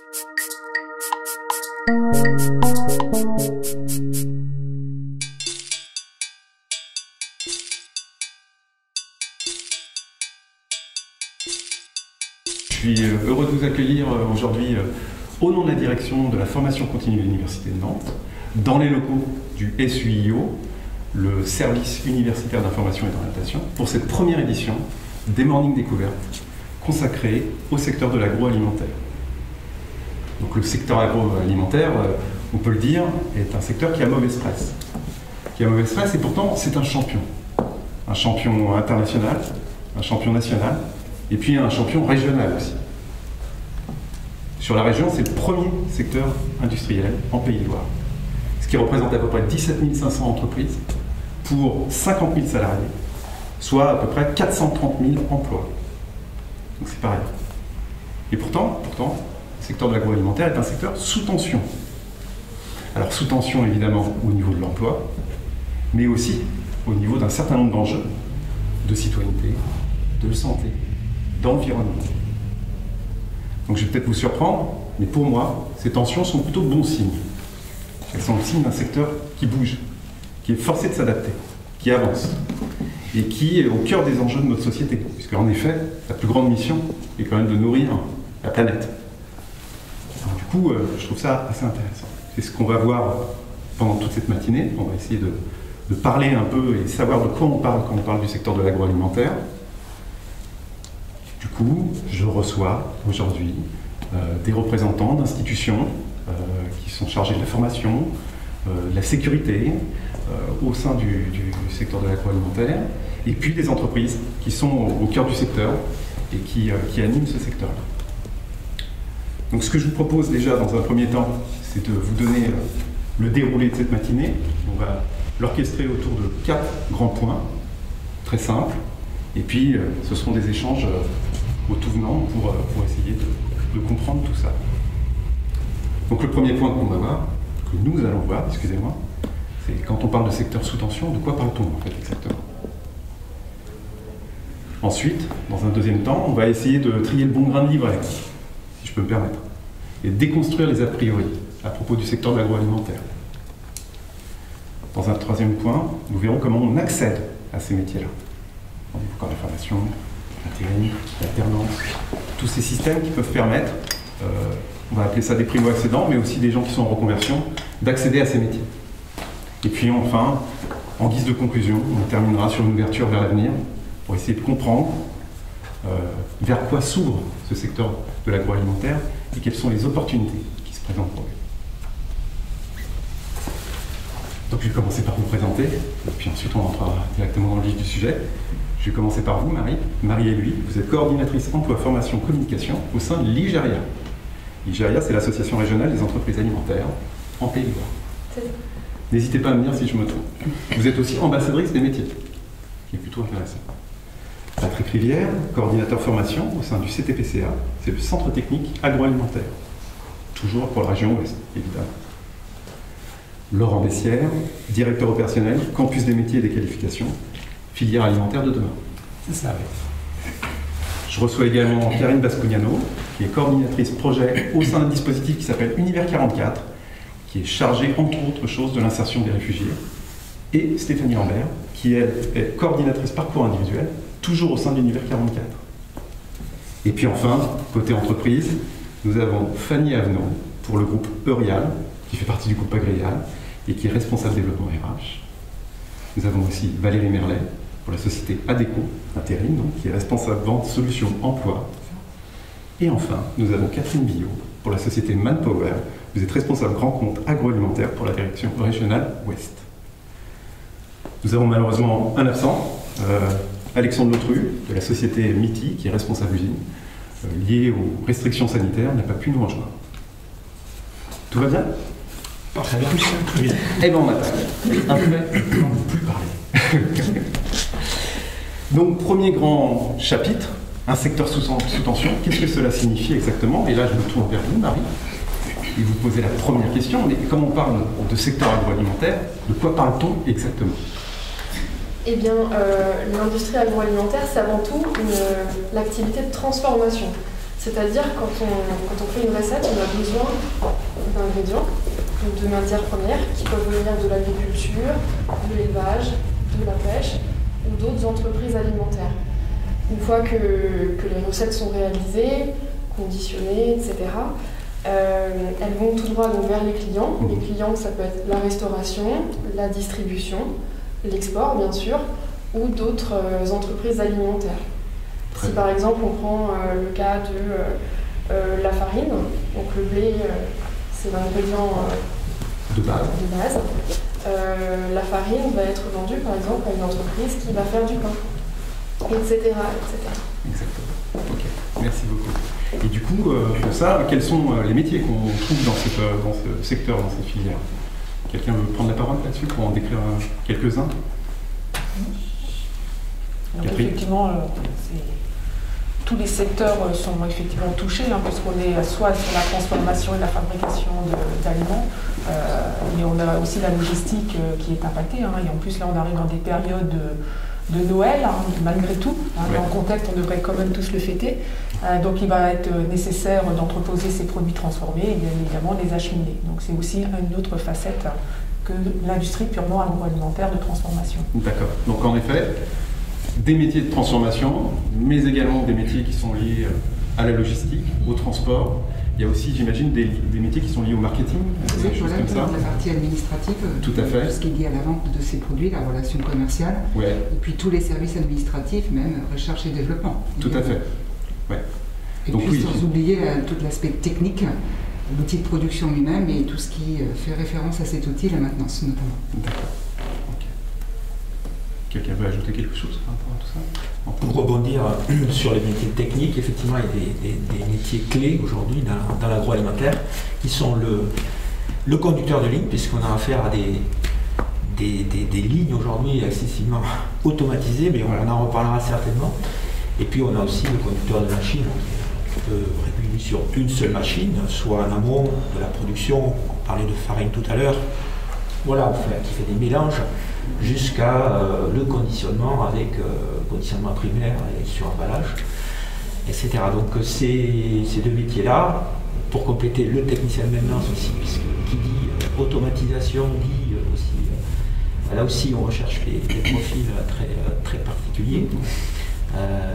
Je suis heureux de vous accueillir aujourd'hui au nom de la direction de la formation continue de l'Université de Nantes, dans les locaux du SUIO, le service universitaire d'information et d'orientation, pour cette première édition des Morning Découvertes consacrée au secteur de l'agroalimentaire. Donc le secteur agroalimentaire, on peut le dire, est un secteur qui a mauvaise presse. Et pourtant c'est un champion. Un champion international, un champion national, et puis un champion régional aussi. Sur la région, c'est le premier secteur industriel en Pays de Loire, ce qui représente à peu près 17 500 entreprises pour 50 000 salariés, soit à peu près 430 000 emplois. Donc c'est pareil. Et pourtant, le secteur de l'agroalimentaire est un secteur sous tension. Alors sous tension évidemment au niveau de l'emploi, mais aussi au niveau d'un certain nombre d'enjeux de citoyenneté, de santé, d'environnement. Donc je vais peut-être vous surprendre, mais pour moi, ces tensions sont plutôt bons signes. Elles sont le signe d'un secteur qui bouge, qui est forcé de s'adapter, qui avance, et qui est au cœur des enjeux de notre société, puisque en effet, la plus grande mission est quand même de nourrir la planète. Alors, du coup, je trouve ça assez intéressant. C'est ce qu'on va voir pendant toute cette matinée. On va essayer de parler un peu et savoir de quoi on parle quand on parle du secteur de l'agroalimentaire. Du coup, je reçois aujourd'hui des représentants d'institutions qui sont chargées de la formation, de la sécurité au sein du secteur de l'agroalimentaire, et puis des entreprises qui sont au cœur du secteur et qui animent ce secteur. Donc ce que je vous propose déjà dans un premier temps, c'est de vous donner le déroulé de cette matinée. On va l'orchestrer autour de 4 grands points, très simples, et puis ce seront des échanges au tout venant pour essayer de comprendre tout ça. Donc le premier point qu'on va voir, que nous allons voir, excusez-moi, c'est quand on parle de secteur sous tension, de quoi parle-t-on en fait exactement? Ensuite, dans un deuxième temps, on va essayer de trier le bon grain de livret, si je peux me permettre, et déconstruire les a priori à propos du secteur de l'agroalimentaire. Dans un troisième point, nous verrons comment on accède à ces métiers-là. On est encore la formation, l'intérim, l'alternance, tous ces systèmes qui peuvent permettre, on va appeler ça des primo-accédants, mais aussi des gens qui sont en reconversion, d'accéder à ces métiers. Et puis enfin, en guise de conclusion, on terminera sur une ouverture vers l'avenir pour essayer de comprendre vers quoi s'ouvre ce secteur de l'agroalimentaire et quelles sont les opportunités qui se présentent pour lui. Donc je vais commencer par vous présenter, et puis ensuite on rentrera directement dans le vif du sujet. Je vais commencer par vous, Marie. Marie et lui, vous êtes coordinatrice emploi, formation, communication au sein de Ligéria. Ligéria, c'est l'association régionale des entreprises alimentaires en Pays de Loire. N'hésitez pas à me dire si je me trompe. Vous êtes aussi ambassadrice des métiers, qui est plutôt intéressant. Patrick Rivière, coordinateur formation au sein du CTPCA, c'est le Centre technique agroalimentaire, toujours pour la région Ouest, évidemment. Laurent Bessière, directeur opérationnel, campus des métiers et des qualifications, filière alimentaire de demain. C'est ça, oui. Je reçois également Karine Bascognano, qui est coordinatrice projet au sein d'un dispositif qui s'appelle Univers 44, qui est chargé, entre autres choses, de l'insertion des réfugiés. Et Stéphanie Lambert, qui est coordinatrice parcours individuel, toujours au sein de l'Univers 44. Et puis enfin, côté entreprise, nous avons Fanny Avenot, pour le groupe Eurial, qui fait partie du groupe Agrial, et qui est responsable développement RH. Nous avons aussi Valérie Merlet, pour la société Adecco, intérim, donc, qui est responsable vente, solutions, emploi. Et enfin, nous avons Catherine Billot, pour la société Manpower. Vous êtes responsable grand compte agroalimentaire pour la direction régionale Ouest. Nous avons malheureusement un absent, Alexandre Lautru, de la société MITI, qui est responsable usine, lié aux restrictions sanitaires, n'a pas pu nous rejoindre. Tout va bien ? Parfait. Eh bien, on attaque. Un peu, on ne peut plus parler. Donc, premier grand chapitre, un secteur sous tension. Qu'est-ce que cela signifie exactement? Et là, je me tourne vers vous, Marie, et vous posez la première question. Mais comme on parle de secteur agroalimentaire, de quoi parle-t-on exactement? Eh bien, l'industrie agroalimentaire, c'est avant tout l'activité de transformation. C'est-à-dire, quand on fait une recette, on a besoin d'ingrédients, de matières premières qui peuvent venir de l'agriculture, de l'élevage, de la pêche ou d'autres entreprises alimentaires. Une fois que les recettes sont réalisées, conditionnées, etc., elles vont tout droit donc vers les clients. Les clients, ça peut être la restauration, la distribution, l'export bien sûr, ou d'autres entreprises alimentaires. Si par exemple on prend le cas de la farine, donc le blé c'est l'ingrédient de base. La farine va être vendue par exemple à une entreprise qui va faire du pain, etc. etc. Exactement. Ok, merci beaucoup. Et du coup, pour ça, quels sont les métiers qu'on trouve dans ce secteur, dans cette filière? Quelqu'un veut prendre la parole là-dessus pour en décrire quelques-uns? Alors, effectivement, tous les secteurs sont effectivement touchés, hein, puisqu'on est soit sur la transformation et la fabrication d'aliments, mais on a aussi la logistique qui est impactée. Hein, et en plus, là, on arrive dans des périodes de Noël, hein, malgré tout. Hein, ouais. Dans le contexte, on devrait quand même tous le fêter. Donc, il va être nécessaire d'entreposer ces produits transformés et bien évidemment les acheminer. Donc, c'est aussi une autre facette que l'industrie purement agroalimentaire de transformation. D'accord. Donc, en effet, des métiers de transformation, mais également des métiers qui sont liés à la logistique, au transport. Il y a aussi, j'imagine, des métiers qui sont liés au marketing, des choses comme ça. La partie administrative, tout à fait. Tout ce qui est lié à la vente de ces produits, la relation commerciale, ouais. Et puis tous les services administratifs, même recherche et développement. Tout à fait. Ouais. Et donc, puis oui, sans oublier tout l'aspect technique, l'outil de production lui-même et tout ce qui fait référence à cet outil, la maintenance notamment. D'accord. Quelqu'un veut ajouter quelque chose par rapport à tout ça? Pour rebondir sur les métiers techniques, effectivement, il y a des métiers clés aujourd'hui dans l'agroalimentaire qui sont le conducteur de ligne, puisqu'on a affaire à des lignes aujourd'hui excessivement automatisées, mais on en reparlera certainement. Et puis on a aussi le conducteur de machine qui peut réguler sur une seule machine, soit en amont de la production, on parlait de farine tout à l'heure, voilà, qui fait des mélanges, jusqu'à le conditionnement avec conditionnement primaire et sur-emballage, etc. Donc ces deux métiers-là, pour compléter le technicien de maintenance aussi, puisque qui dit automatisation, dit aussi, là aussi on recherche des profils très particuliers.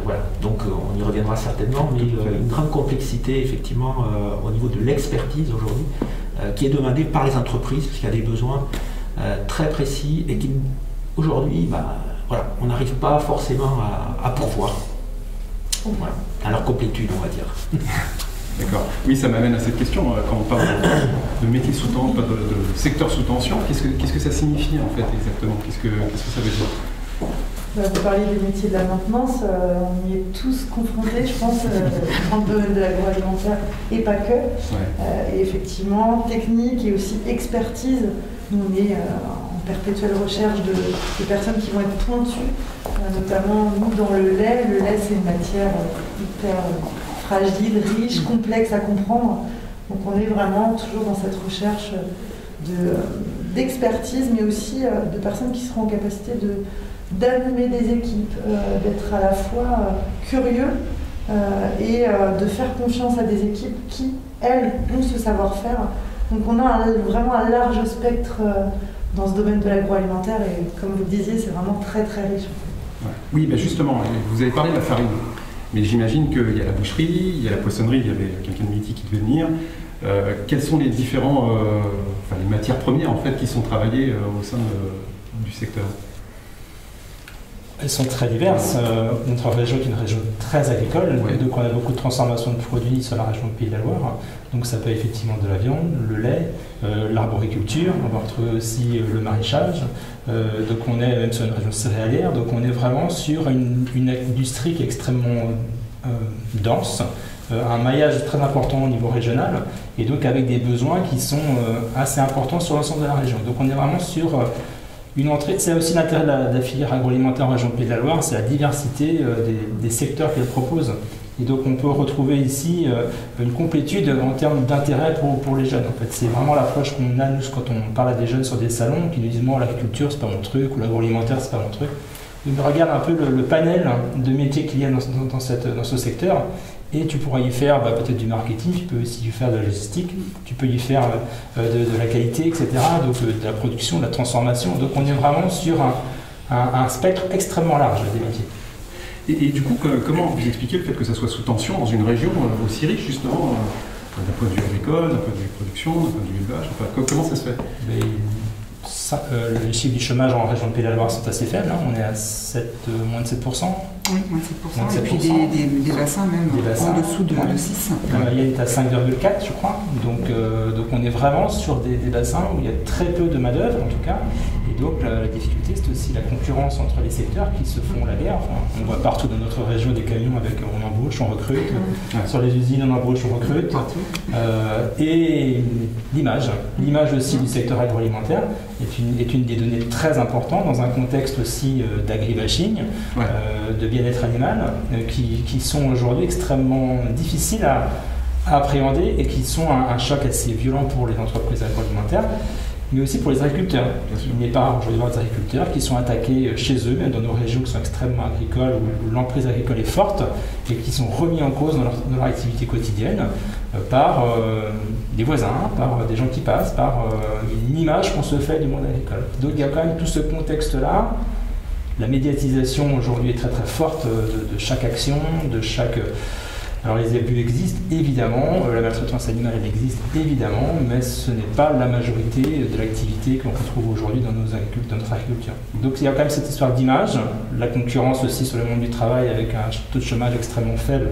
Voilà, donc on y reviendra certainement, mais une grande complexité effectivement au niveau de l'expertise aujourd'hui, qui est demandée par les entreprises, puisqu'il y a des besoins très précis et qui aujourd'hui, bah, voilà, on n'arrive pas forcément à pourvoir, voilà, à leur complétude, on va dire. D'accord. Oui, ça m'amène à cette question, quand on parle de métier sous tension, de secteur sous tension, qu'est-ce que ça signifie en fait exactement? Qu'est-ce que ça veut dire? Vous parlez des métiers de la maintenance, on y est tous confrontés, je pense, dans le domaine de l'agroalimentaire et pas que. Ouais. Et effectivement, technique et aussi expertise, nous on est en perpétuelle recherche de personnes qui vont être pointues, notamment nous dans le lait. Le lait c'est une matière hyper fragile, riche, complexe à comprendre. Donc on est vraiment toujours dans cette recherche d'expertise, mais aussi de personnes qui seront en capacité d'animer des équipes, d'être à la fois curieux et de faire confiance à des équipes qui, elles, ont ce savoir-faire. Donc on a vraiment un large spectre dans ce domaine de l'agroalimentaire et comme vous le disiez, c'est vraiment très très riche. Ouais. Oui, ben justement, vous avez parlé de la farine, mais j'imagine qu'il y a la boucherie, il y a la poissonnerie, il y avait quelqu'un de MITI qui devait venir. Quelles sont les différents, les matières premières en fait qui sont travaillées au sein du secteur? Elles sont très diverses. On travaille aujourd'hui avec une région très agricole, ouais. Donc on a beaucoup de transformation de produits sur la région de Pays de la Loire. Donc ça peut être effectivement de la viande, le lait, l'arboriculture, on va retrouver aussi le maraîchage. Donc on est même sur une région céréalière, donc on est vraiment sur une industrie qui est extrêmement dense, un maillage très important au niveau régional, et donc avec des besoins qui sont assez importants sur l'ensemble de la région. Donc on est vraiment sur... une entrée, c'est aussi l'intérêt de la filière agroalimentaire en région Pays de la Loire, c'est la diversité des secteurs qu'elle propose. Et donc on peut retrouver ici une complétude en termes d'intérêt pour les jeunes. En fait, c'est vraiment l'approche qu'on a nous quand on parle à des jeunes sur des salons qui nous disent moi l'agriculture c'est pas mon truc ou l'agroalimentaire c'est pas mon truc. Ils regardent un peu le panel de métiers qu'il y a dans ce secteur Et tu pourras y faire peut-être du marketing, tu peux aussi y faire de la logistique, tu peux y faire de la qualité, etc. Donc de la production, de la transformation. Donc on est vraiment sur un spectre extrêmement large des métiers. Et du coup, comment vous expliquez le fait que ça soit sous tension dans une région aussi riche, justement, d'un point de vue agricole, d'un point de vue production, d'un point de vue élevage, enfin, comment ça se fait? Mais ça, les chiffres du chômage en région de Pays de la Loire sont assez faibles, hein. On est à moins de 7%. Oui, moins de 7%, et puis des bassins même, des bassins, en dessous de 6. Il est à 5,4 je crois, donc on est vraiment sur des bassins où il y a très peu de main d'œuvre en tout cas, et donc la difficulté c'est aussi la concurrence entre les secteurs qui se font la guerre. Enfin, on voit partout dans notre région des camions avec on embauche, on recrute, sur les usines on embauche, on recrute, et l'image aussi du secteur agroalimentaire est une des données très importantes dans un contexte aussi d'agribashing, de bien-être animal, qui sont aujourd'hui extrêmement difficiles à appréhender et qui sont un choc assez violent pour les entreprises agroalimentaires, mais aussi pour les agriculteurs. Il n'est pas rare aujourd'hui de voir des agriculteurs qui sont attaqués chez eux, même dans nos régions qui sont extrêmement agricoles, où l'emprise agricole est forte, et qui sont remis en cause dans leur activité quotidienne par des voisins, par des gens qui passent, par une image qu'on se fait du monde agricole. Donc il y a quand même tout ce contexte-là. La médiatisation aujourd'hui est très très forte de chaque action, de chaque... Alors les abus existent évidemment, la maltraitance animale elle existe évidemment, mais ce n'est pas la majorité de l'activité qu'on retrouve aujourd'hui dans notre agriculture. Donc il y a quand même cette histoire d'image, la concurrence aussi sur le monde du travail avec un taux de chômage extrêmement faible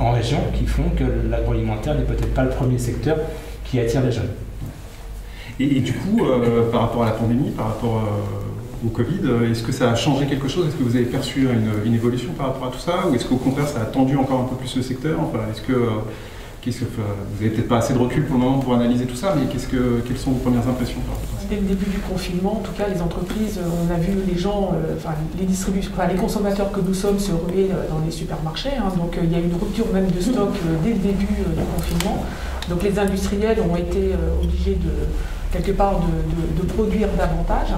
en région qui font que l'agroalimentaire n'est peut-être pas le premier secteur qui attire les jeunes. Et du coup, par rapport à la pandémie, par rapport au Covid, est-ce que ça a changé quelque chose? Est-ce que vous avez perçu une évolution par rapport à tout ça? Ou est-ce qu'au contraire, ça a tendu encore un peu plus le secteur? Enfin, qu'est-ce que vous n'avez peut-être pas assez de recul pour le moment pour analyser tout ça, mais quelles sont vos premières impressions par rapport à ça? Dès le début du confinement, en tout cas, les entreprises, on a vu les gens, les consommateurs que nous sommes se ruer dans les supermarchés. Hein, donc il y a eu une rupture même de stock dès le début du confinement. Donc les industriels ont été obligés de... quelque part de produire davantage.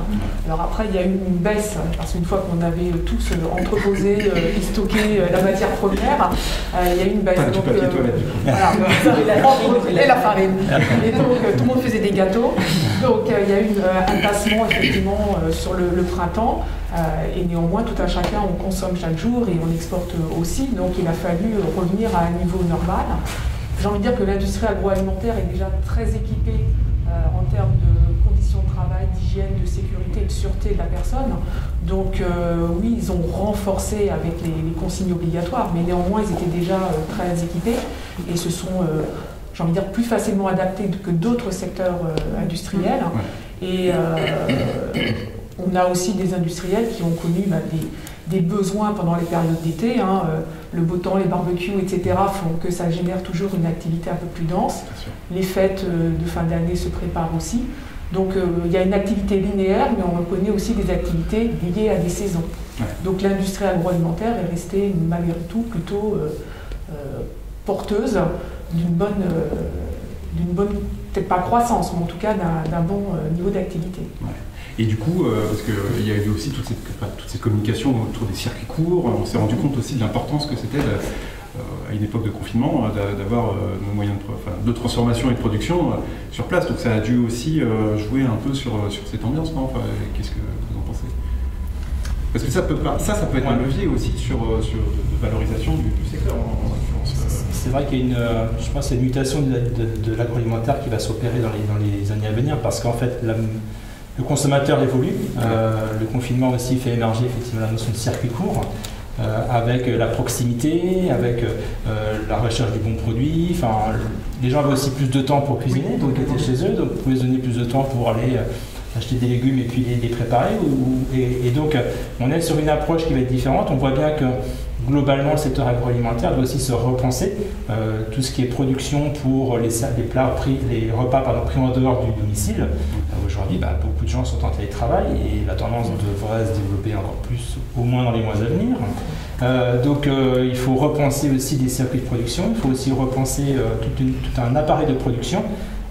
Alors après, il y a eu une baisse, parce qu'une fois qu'on avait tous entreposé et stocké la matière première, il y a eu une baisse. Du papier toilette. Voilà, et la farine. Et donc tout le monde faisait des gâteaux. Donc il y a eu un tassement effectivement sur le printemps. Et néanmoins, tout à chacun, on consomme chaque jour et on exporte aussi. Donc il a fallu revenir à un niveau normal. J'ai envie de dire que l'industrie agroalimentaire est déjà très équipée en termes de conditions de travail, d'hygiène, de sécurité et de sûreté de la personne. Donc oui, ils ont renforcé avec les consignes obligatoires, mais néanmoins, ils étaient déjà très équipés et se sont, j'ai envie de dire, plus facilement adaptés que d'autres secteurs industriels. Et on a aussi des industriels qui ont connu des besoins pendant les périodes d'été. Hein, le beau temps, les barbecues, etc. font que ça génère toujours une activité un peu plus dense. Les fêtes de fin d'année se préparent aussi. Donc il y a une activité linéaire, mais on reconnaît aussi des activités liées à des saisons. Ouais. Donc l'industrie agroalimentaire est restée malgré tout plutôt porteuse d'une bonne, peut-être pas croissance, mais en tout cas d'un bon niveau d'activité. Ouais. Et du coup, parce qu'il y avait aussi toute cette communication autour des circuits courts, on s'est rendu compte aussi de l'importance que c'était, à une époque de confinement, d'avoir nos moyens de transformation et de production sur place. Donc ça a dû aussi jouer un peu sur cette ambiance, non? Enfin, qu'est-ce que vous en pensez? Parce que ça peut être un levier aussi de valorisation du secteur, en l'occurrence. C'est vrai qu'il y a je pense, une mutation de l'agroalimentaire qui va s'opérer dans les années à venir, parce qu'en fait, le consommateur évolue, le confinement aussi fait émerger effectivement la notion de circuit court, avec la proximité, avec la recherche du bon produit. Enfin, les gens avaient aussi plus de temps pour cuisiner, donc ils étaient chez eux, donc vous pouvez donner plus de temps pour aller acheter des légumes et puis les préparer. Et donc on est sur une approche qui va être différente. On voit bien que globalement, le secteur agroalimentaire doit aussi se repenser. Tout ce qui est production pour les repas pris en dehors du domicile. Aujourd'hui, beaucoup de gens sont en télétravail et la tendance devrait se développer encore plus, au moins dans les mois à venir. Donc il faut repenser aussi des circuits de production. Il faut aussi repenser tout un appareil de production,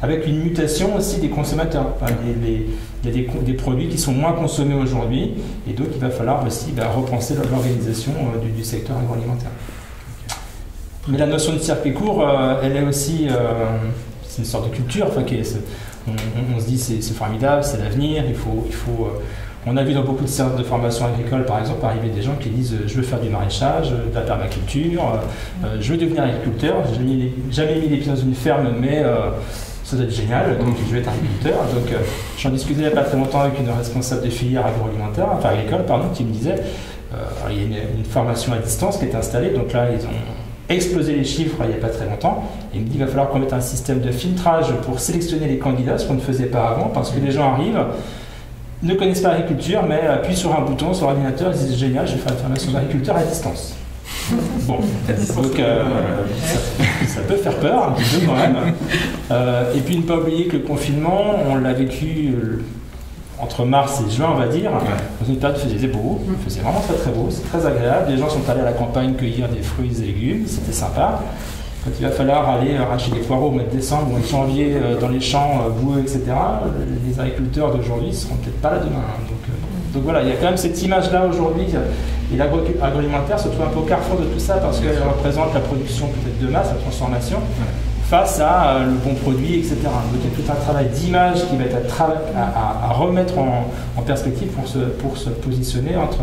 avec une mutation aussi des consommateurs. Enfin, il y a des produits qui sont moins consommés aujourd'hui, et donc il va falloir aussi repenser l'organisation du secteur agroalimentaire. Mais la notion de circuit court, elle est aussi, c'est une sorte de culture. Enfin, on se dit c'est formidable, c'est l'avenir, il faut on a vu dans beaucoup de centres de formation agricole, par exemple, arriver des gens qui disent « je veux faire du maraîchage, de la permaculture, je veux devenir agriculteur, je n'ai jamais mis les pieds dans une ferme, mais ça doit être génial, donc je vais être agriculteur ». Donc j'en discutais il n'y a pas très longtemps avec une responsable de filière agroalimentaire, enfin agricole, pardon, qui me disait « il y a une formation à distance qui est installée, donc là ils ont explosé les chiffres il n'y a pas très longtemps ». Il me dit « il va falloir qu'on mette un système de filtrage pour sélectionner les candidats, ce qu'on ne faisait pas avant, parce que les gens arrivent, ne connaissent pas l'agriculture, mais appuient sur un bouton, sur l'ordinateur, ils disent « génial, je vais faire une formation d'agriculteur à distance ». Bon, donc ça peut faire peur, un petit peu quand même. Et puis ne pas oublier que le confinement, on l'a vécu entre mars et juin, on va dire, dans une période où il faisait beau, il faisait vraiment très très beau, c'est très agréable, les gens sont allés à la campagne cueillir des fruits et légumes, c'était sympa. Quand il va falloir aller arracher des poireaux au mois de décembre ou en janvier dans les champs boueux, etc., les agriculteurs d'aujourd'hui ne seront peut-être pas là demain. Donc voilà, il y a quand même cette image-là aujourd'hui. Et l'agroalimentaire se trouve un peu au carrefour de tout ça parce qu'elle représente la production peut-être de masse, la transformation, face à le bon produit, etc. Donc il y a tout un travail d'image qui va être à remettre en perspective pour se positionner entre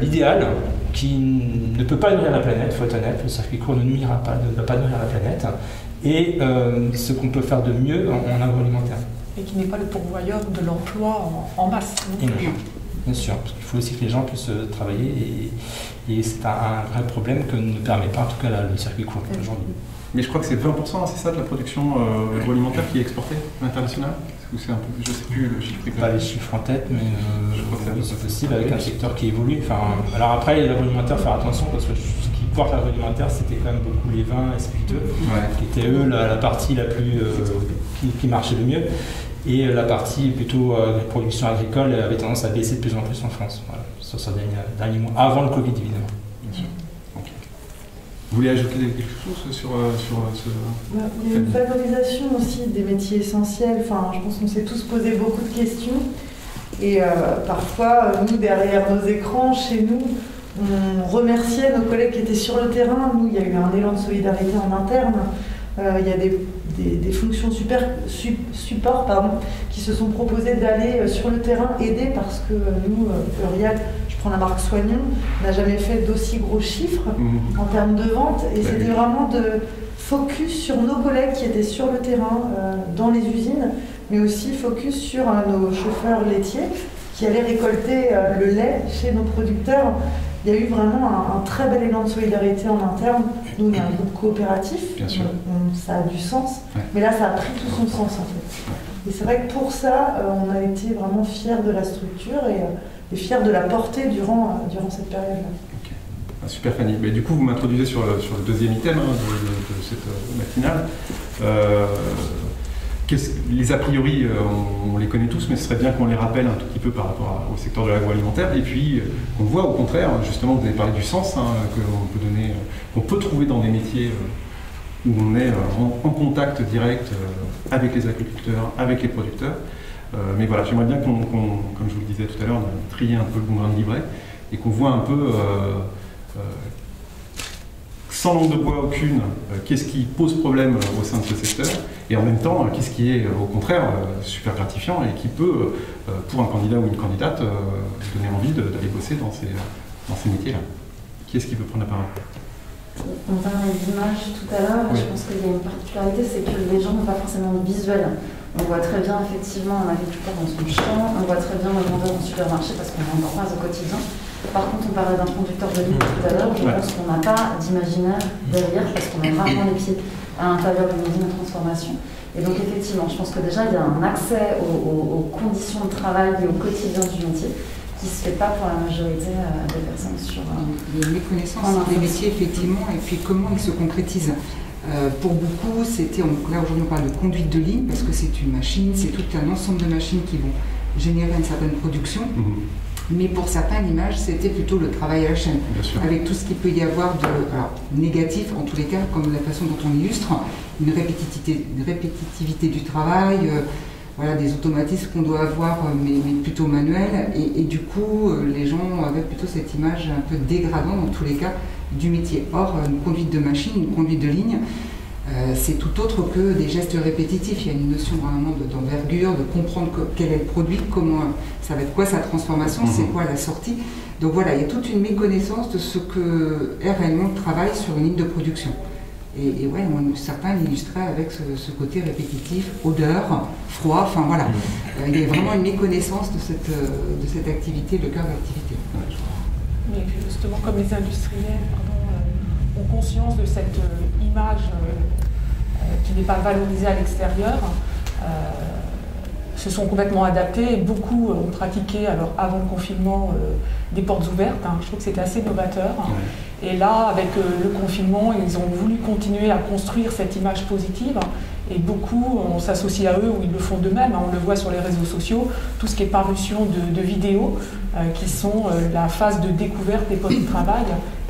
l'idéal, qui ne peut pas nourrir la planète, il faut être honnête, le circuit court ne va pas nourrir la planète, et ce qu'on peut faire de mieux en agroalimentaire. Et qui n'est pas le pourvoyeur de l'emploi en masse. Et non, bien sûr, parce qu'il faut aussi que les gens puissent travailler, et c'est un vrai problème que ne permet pas en tout cas le circuit court aujourd'hui. Mais je crois que c'est 20%, c'est ça, de la production agroalimentaire qui est exportée à l'international ? Ou c'est un peu, je ne sais plus le chiffre exact. Pas les chiffres en tête, mais c'est possible avec un secteur qui évolue. Enfin, alors après, l'agroalimentaire, faire attention, parce que ce qui porte l'agroalimentaire, c'était quand même beaucoup les vins et spiritueux, qui étaient eux la partie la plus qui marchait le mieux. Et la partie plutôt production agricole avait tendance à baisser de plus en plus en France, voilà, sur ces derniers mois, avant le Covid évidemment. Bien sûr. Vous voulez ajouter quelque chose sur ce... Il y a une valorisation aussi des métiers essentiels. Enfin, je pense qu'on s'est tous posé beaucoup de questions. Et parfois, nous, derrière nos écrans, chez nous, on remerciait nos collègues qui étaient sur le terrain. Nous, il y a eu un élan de solidarité en interne. Il y a des fonctions support qui se sont proposées d'aller sur le terrain aider parce que nous, Eurial, je prends la marque Soignon, n'a jamais fait d'aussi gros chiffres en termes de vente et c'était vraiment de focus sur nos collègues qui étaient sur le terrain dans les usines, mais aussi focus sur nos chauffeurs laitiers qui allaient récolter le lait chez nos producteurs. Il y a eu vraiment un très bel élan de solidarité en interne. Nous, on est un groupe coopératif, bien sûr. Ça a du sens, mais là, ça a pris tout son sens en fait. Et c'est vrai que pour ça, on a été vraiment fiers de la structure et fiers de la portée durant cette période-là. Okay. Ah, super Fanny. Mais du coup, vous m'introduisez sur le deuxième item de cette matinale. Les a priori, on les connaît tous, mais ce serait bien qu'on les rappelle un tout petit peu par rapport au secteur de l'agroalimentaire. Et puis, qu'on voit au contraire, justement, vous avez parlé du sens qu'on peut trouver dans des métiers où on est en contact direct avec les agriculteurs, avec les producteurs. Mais voilà, j'aimerais bien comme je vous le disais tout à l'heure, trier un peu le bon grain de livret et qu'on voit un peu, sans langue de bois aucune, qu'est-ce qui pose problème au sein de ce secteur et en même temps, qu'est-ce qui est au contraire super gratifiant et qui peut, pour un candidat ou une candidate, donner envie d'aller bosser dans ces métiers-là. Qui est-ce qui peut prendre la parole? On parlait d'images tout à l'heure, je pense qu'il y a une particularité, c'est que les gens n'ont pas forcément de visuel. On voit très bien effectivement un agriculteur dans son champ, on voit très bien le vendeur en supermarché parce qu'on en croise au quotidien. Par contre, on parlait d'un conducteur de ligne tout à l'heure, je pense qu'on n'a pas d'imaginaire derrière parce qu'on a rarement les pieds à l'intérieur d'une usine de transformation. Et donc effectivement, je pense que déjà il y a un accès aux conditions de travail et au quotidien du métier qui ne se fait pas pour la majorité des personnes sur... les connaissances des métiers effectivement et puis comment ils se concrétisent. Pour beaucoup, là aujourd'hui on parle de conduite de ligne parce que c'est une machine, c'est tout un ensemble de machines qui vont générer une certaine production. Mais pour certains, l'image, c'était plutôt le travail à la chaîne, avec tout ce qu'il peut y avoir de négatif, en tous les cas, comme la façon dont on illustre, une répétitivité du travail, voilà, des automatismes qu'on doit avoir, mais plutôt manuels, et du coup, les gens avaient plutôt cette image un peu dégradante, en tous les cas, du métier. Or, une conduite de machine, une conduite de ligne, c'est tout autre que des gestes répétitifs. Il y a une notion vraiment d'envergure, de comprendre quel est le produit, comment ça va être quoi sa transformation, c'est quoi la sortie. Donc voilà, il y a toute une méconnaissance de ce que réellement travaille sur une ligne de production. Et ouais, certains l'illustraient avec ce côté répétitif, odeur, froid, enfin voilà. Il y a vraiment une méconnaissance de cette activité, le cœur de l'activité. Oui, et puis justement, comme les industriels ont conscience de cette image qui n'est pas valorisée à l'extérieur, se sont complètement adaptés. Beaucoup ont pratiqué, alors avant le confinement, des portes ouvertes. Hein. Je trouve que c'était assez novateur. Ouais. Et là, avec le confinement, ils ont voulu continuer à construire cette image positive. Et beaucoup, on s'associe à eux ou ils le font d'eux-mêmes. Hein. On le voit sur les réseaux sociaux, tout ce qui est parution de vidéos, qui sont la phase de découverte des postes de travail.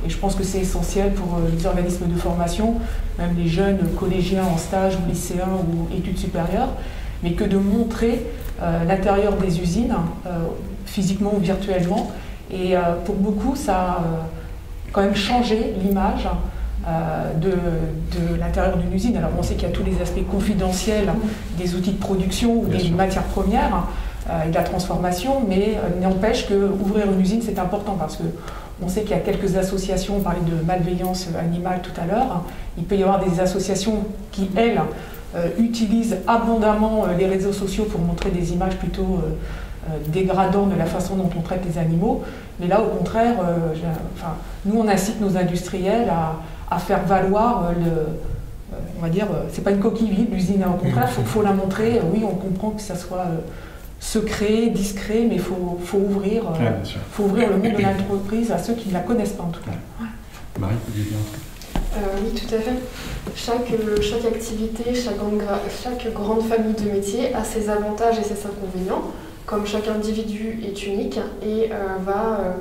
Et je pense que c'est essentiel pour les organismes de formation, même les jeunes collégiens en stage ou lycéens ou études supérieures, mais que de montrer l'intérieur des usines, physiquement ou virtuellement. Et pour beaucoup, ça a quand même changé l'image de l'intérieur d'une usine. Alors on sait qu'il y a tous les aspects confidentiels des outils de production ou des matières premières et de la transformation, mais n'empêche qu'ouvrir une usine, c'est important parce que on sait qu'il y a quelques associations, on parlait de malveillance animale tout à l'heure, il peut y avoir des associations qui, elles, utilisent abondamment les réseaux sociaux pour montrer des images plutôt dégradantes de la façon dont on traite les animaux. Mais là, au contraire, nous, on incite nos industriels à faire valoir on va dire, c'est pas une coquille vide, l'usine, au contraire, il faut la montrer. Oui, on comprend que ça soit secret, discret, mais il faut ouvrir, le monde de l'entreprise à ceux qui ne la connaissent pas, en tout cas. Ouais. Ouais. Marie, vous dites bien. Oui, tout à fait. Chaque activité, chaque grande famille de métiers a ses avantages et ses inconvénients, comme chaque individu est unique et va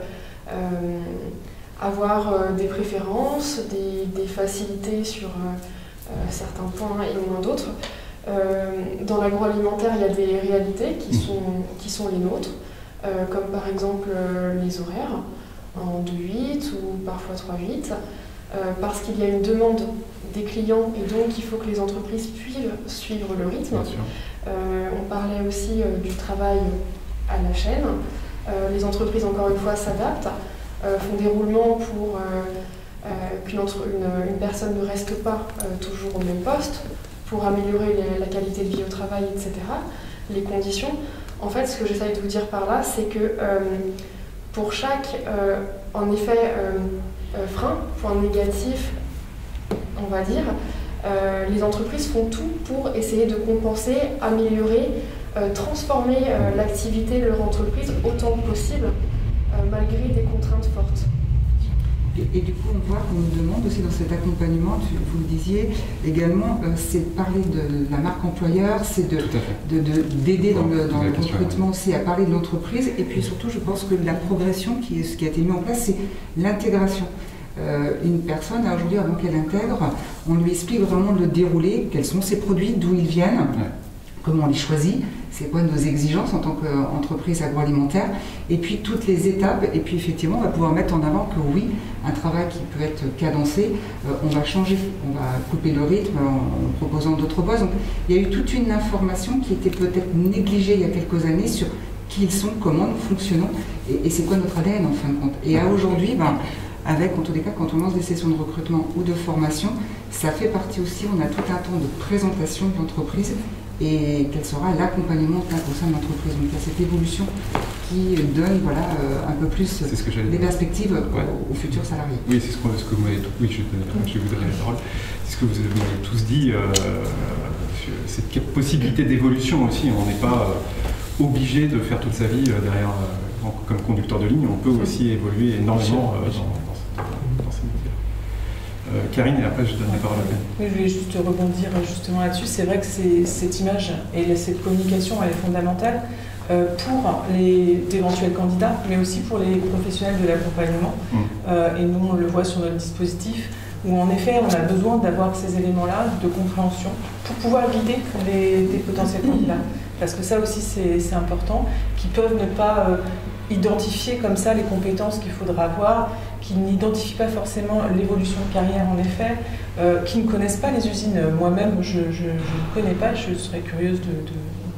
avoir des préférences, des facilités sur certains points et moins d'autres. Dans l'agroalimentaire, il y a des réalités qui sont les nôtres, comme par exemple les horaires en 2-8 ou parfois 3-8. Parce qu'il y a une demande des clients et donc il faut que les entreprises suivent le rythme. On parlait aussi du travail à la chaîne. Les entreprises, encore une fois, s'adaptent, font des roulements pour qu'une personne ne reste pas toujours au même poste, pour améliorer la qualité de vie au travail, etc., les conditions. En fait, ce que j'essaye de vous dire par là, c'est que pour chaque, en effet, frein, point négatif, on va dire, les entreprises font tout pour essayer de compenser, améliorer, transformer l'activité de leur entreprise autant que possible, malgré des contraintes fortes. Et du coup, on voit qu'on nous demande aussi dans cet accompagnement, vous le disiez également, c'est de parler de la marque employeur, c'est d'aider dans le recrutement aussi à parler de l'entreprise. Et puis surtout, je pense que la progression, ce qui a été mis en place, c'est l'intégration. Une personne, aujourd'hui, avant qu'elle intègre, on lui explique vraiment le déroulé, quels sont ses produits, d'où ils viennent, comment on les choisit. C'est quoi nos exigences en tant qu'entreprise agroalimentaire, et puis toutes les étapes, et puis effectivement on va pouvoir mettre en avant que oui, un travail qui peut être cadencé, on va changer, on va couper le rythme en proposant d'autres postes. Donc il y a eu toute une information qui était peut-être négligée il y a quelques années sur qui ils sont, comment nous fonctionnons, et c'est quoi notre ADN en fin de compte. Et à aujourd'hui, avec, en tous les cas, quand on lance des sessions de recrutement ou de formation, ça fait partie aussi, on a tout un temps de présentation de l'entreprise, et quel sera l'accompagnement au sein de l'entreprise. Donc il y a cette évolution qui donne un peu plus des perspectives aux futurs salariés. Oui, c'est ce que vous m'avez tous dit. Je vous donnerai la parole. C'est ce que vous avez tous dit, cette possibilité d'évolution aussi. On n'est pas obligé de faire toute sa vie derrière, comme conducteur de ligne. On peut aussi évoluer énormément dans ces métiers. Karine, et après je donne la parole à vous. Oui, je voulais juste rebondir justement là-dessus. C'est vrai que cette image et cette communication, elle est fondamentale pour d'éventuels candidats, mais aussi pour les professionnels de l'accompagnement. Et nous, on le voit sur notre dispositif, où en effet, on a besoin d'avoir ces éléments-là de compréhension pour pouvoir guider des potentiels candidats. Parce que ça aussi, c'est important, qu'ils peuvent ne pas identifier comme ça les compétences qu'il faudra avoir, qui n'identifient pas forcément l'évolution de carrière en effet, qui ne connaissent pas les usines. Moi-même, je ne connais pas, je serais curieuse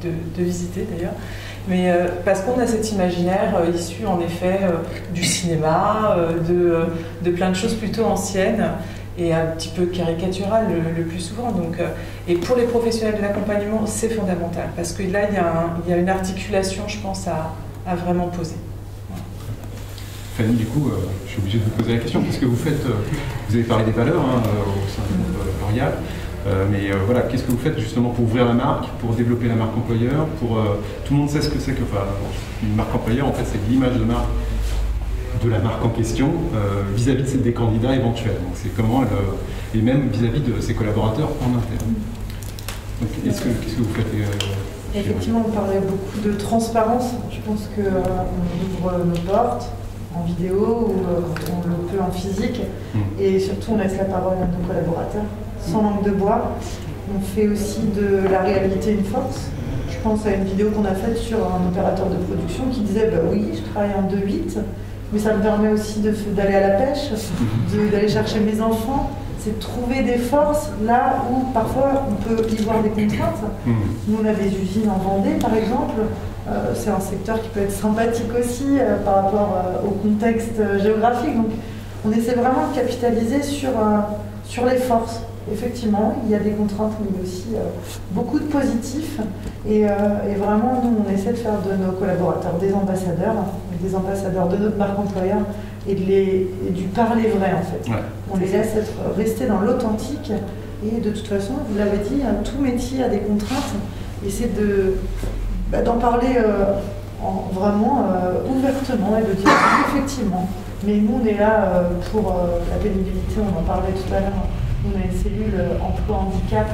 de visiter d'ailleurs. Mais parce qu'on a cet imaginaire issu en effet du cinéma, de plein de choses plutôt anciennes et un petit peu caricaturales le plus souvent. Donc, et pour les professionnels de l'accompagnement, c'est fondamental parce que là, il y a une articulation, je pense, à vraiment poser. Fanny, du coup, je suis obligé de vous poser la question parce que vous faites, vous avez parlé des valeurs hein, au sein du groupe Eurial. Mais voilà, qu'est-ce que vous faites justement pour ouvrir la marque, pour développer la marque employeur, pour tout le monde sait ce que c'est que une marque employeur, en fait c'est l'image de marque de la marque en question vis-à-vis des candidats éventuels. Donc c'est comment et même vis-à-vis de ses collaborateurs en interne. Donc qu'est-ce que vous faites Effectivement, on parlait beaucoup de transparence. Je pense qu'on ouvre nos portes en vidéo ou on le peut en physique et surtout on laisse la parole à nos collaborateurs. Sans langue de bois, on fait aussi de la réalité une force. Je pense à une vidéo qu'on a faite sur un opérateur de production qui disait bah oui, je travaille en 2-8, mais ça me permet aussi d'aller à la pêche, d'aller chercher mes enfants. C'est de trouver des forces là où parfois on peut y voir des contraintes. Nous, on a des usines en Vendée par exemple. C'est un secteur qui peut être sympathique aussi par rapport au contexte géographique. Donc, on essaie vraiment de capitaliser sur les forces. Effectivement, il y a des contraintes, mais aussi beaucoup de positifs. Et vraiment, nous, on essaie de faire de nos collaborateurs des ambassadeurs de notre marque employeur et du parler vrai, en fait. Ouais. On les laisse rester dans l'authentique. Et de toute façon, vous l'avez dit, tout métier a des contraintes. Et c'est d'en parler vraiment ouvertement et de dire effectivement. Mais nous, on est là pour la pénibilité, on en parlait tout à l'heure. On a une cellule emploi-handicap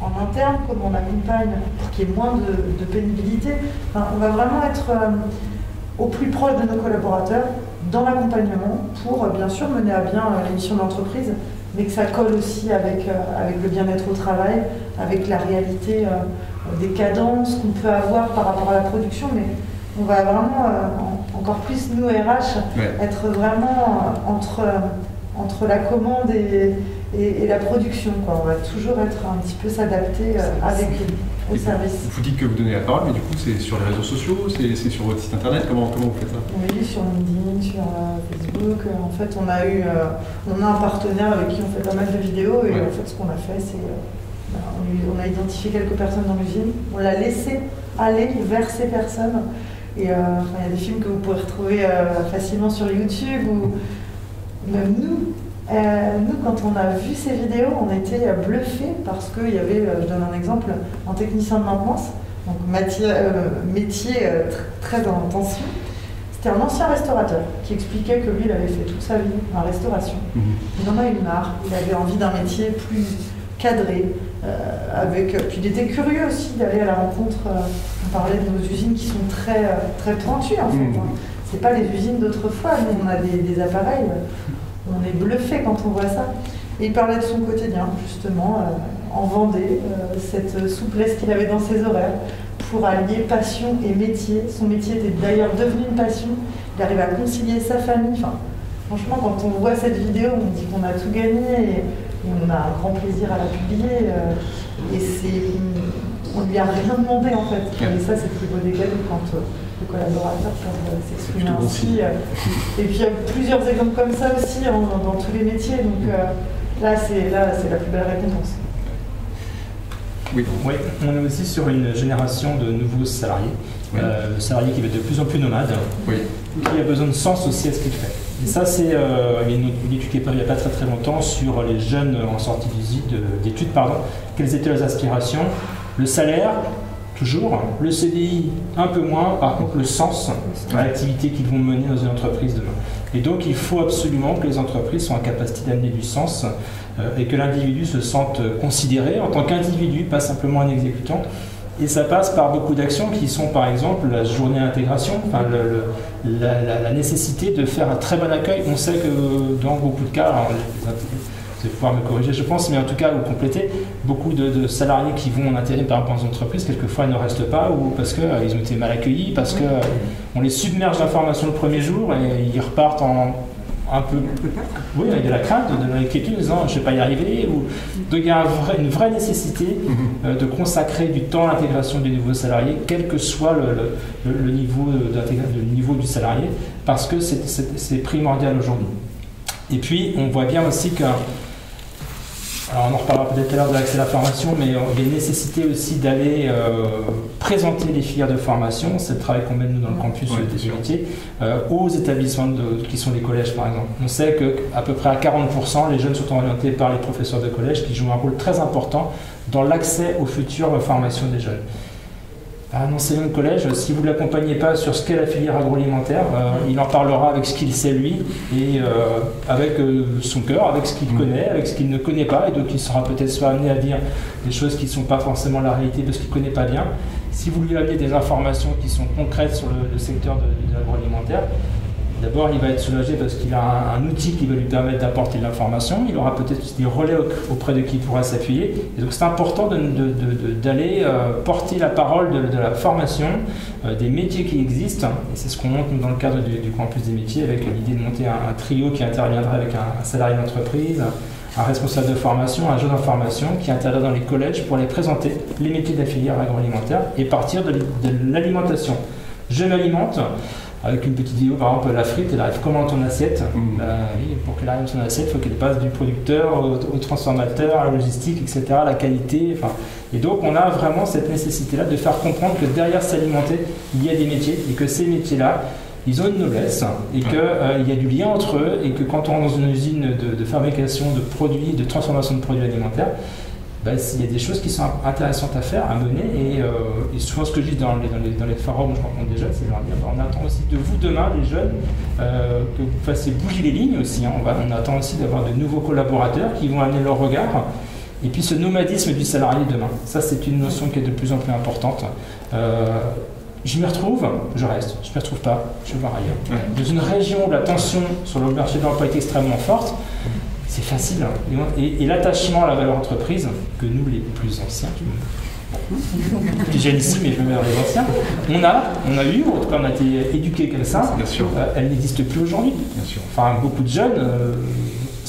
en interne, comme on accompagne pour qu'il y ait moins de pénibilité. Enfin, on va vraiment être au plus proche de nos collaborateurs dans l'accompagnement pour bien sûr mener à bien les missions de l'entreprise, mais que ça colle aussi avec le bien-être au travail, avec la réalité des cadences qu'on peut avoir par rapport à la production. Mais on va vraiment, encore plus nous RH, être vraiment entre la commande et la production, quoi. On va toujours être un petit peu s'adapter avec au service. Vous dites que vous donnez la parole, mais du coup c'est sur les réseaux sociaux, c'est sur votre site internet, comment vous faites ça? Oui, sur LinkedIn, sur Facebook, en fait on a un partenaire avec qui on fait pas mal de vidéos et en fait ce qu'on a fait c'est, on a identifié quelques personnes dans l'usine, on l'a laissé aller vers ces personnes et il y a des films que vous pouvez retrouver facilement sur YouTube ou même nous. Nous, quand on a vu ces vidéos, on était bluffés parce qu'il y avait, je donne un exemple, un technicien de maintenance, donc métier très en tension. C'était un ancien restaurateur qui expliquait que lui, il avait fait toute sa vie en restauration. Il en a eu marre, il avait envie d'un métier plus cadré, puis il était curieux aussi d'aller à la rencontre. On parlait de nos usines qui sont très pointues en fait. C'est pas les usines d'autrefois, nous on a des appareils. On est bluffé quand on voit ça. Et il parlait de son quotidien, justement, en Vendée, cette souplesse qu'il avait dans ses horaires pour allier passion et métier. Son métier était d'ailleurs devenu une passion. Il arrive à concilier sa famille. Enfin, franchement, quand on voit cette vidéo, on dit qu'on a tout gagné et on a un grand plaisir à la publier. Et on ne lui a rien demandé, en fait. Et ça, c'est le plus beau des cadeaux quand collaborateurs peuvent s'exprimer ainsi. Et puis il y a plusieurs exemples comme ça aussi dans tous les métiers. Donc là, c'est la plus belle récompense. Oui, on est aussi sur une génération de nouveaux salariés. Le salarié qui va être de plus en plus nomade, qui a besoin de sens aussi à ce qu'il fait. Et ça, c'est une étude qui est parue il n'y a pas très longtemps sur les jeunes en sortie d'études, quelles étaient leurs aspirations, le salaire. Toujours, le CDI un peu moins, par contre le sens de l'activité qu'ils vont mener dans une entreprise demain. Et donc il faut absolument que les entreprises soient en capacité d'amener du sens et que l'individu se sente considéré en tant qu'individu, pas simplement un exécutant. Et ça passe par beaucoup d'actions qui sont par exemple la journée d'intégration, enfin, la nécessité de faire un très bon accueil. On sait que dans beaucoup de cas, de pouvoir me corriger je pense, mais en tout cas ou compléter, beaucoup de salariés qui vont en intérim par rapport à des entreprises, quelquefois ils ne restent pas ou parce qu'ils ont été mal accueillis, parce qu'on les submerge d'informations le premier jour et ils repartent en un peu, oui, avec de la crainte, de l'inquiétude, en disant je ne vais pas y arriver, ou donc il y a une vraie nécessité de consacrer du temps à l'intégration des nouveaux salariés, quel que soit le niveau, du salarié, parce que c'est primordial aujourd'hui. Et puis on voit bien aussi que, alors on en reparlera peut-être tout à l'heure de l'accès à la formation, mais il y a une nécessité aussi d'aller présenter les filières de formation, c'est le travail qu'on mène nous dans le campus des métiers, aux établissements qui sont les collèges par exemple. On sait qu'à peu près à 40%, les jeunes sont orientés par les professeurs de collège qui jouent un rôle très important dans l'accès aux futures formations des jeunes. Un enseignant de collège, si vous ne l'accompagnez pas sur ce qu'est la filière agroalimentaire, il en parlera avec ce qu'il sait lui, et avec son cœur, avec ce qu'il connaît, avec ce qu'il ne connaît pas, et donc il sera peut-être amené à dire des choses qui ne sont pas forcément la réalité parce qu'il ne connaît pas bien. Si vous lui amenez des informations qui sont concrètes sur le secteur de l'agroalimentaire, d'abord il va être soulagé parce qu'il a un outil qui va lui permettre d'apporter de l'information, il aura peut-être des relais auprès de qui il pourra s'appuyer. Donc c'est important d'aller porter la parole de la formation, des métiers qui existent, et c'est ce qu'on monte dans le cadre du campus des métiers avec l'idée de monter un trio qui interviendrait avec un salarié d'entreprise, un responsable de formation, un jeune en formation qui intervient dans les collèges pour les présenter, les métiers de la filière agroalimentaire et partir de l'alimentation. Je m'alimente avec une petite vidéo, par exemple la frite, elle arrive comment dans ton assiette, pour qu'elle arrive dans son assiette, il faut qu'elle passe du producteur au transformateur, à la logistique, etc., la qualité, enfin. Et donc on a vraiment cette nécessité-là de faire comprendre que derrière s'alimenter, il y a des métiers, et que ces métiers-là, ils ont une noblesse, et qu'il y a du lien entre eux, et que quand on rentre dans une usine de fabrication de produits, de transformation de produits alimentaires, ben, il y a des choses qui sont intéressantes à faire, à mener, et souvent ce que je dis dans les forums où je rencontre des jeunes, c'est de leur dire on attend aussi de vous demain, les jeunes, que vous fassiez bouger les lignes aussi, hein. On attend aussi d'avoir de nouveaux collaborateurs qui vont amener leur regard, et puis ce nomadisme du salarié demain, ça c'est une notion qui est de plus en plus importante. Je m'y retrouve, je reste, je ne m'y retrouve pas, je vais ailleurs. Dans une région où la tension sur le marché de l'emploi est extrêmement forte, c'est facile. Et l'attachement à la valeur entreprise, que nous les plus anciens, je gêne ici mais je me mets dans les anciens, on a eu, en tout cas on a été éduqués comme ça, bien sûr. Elle n'existe plus aujourd'hui. Enfin, beaucoup de jeunes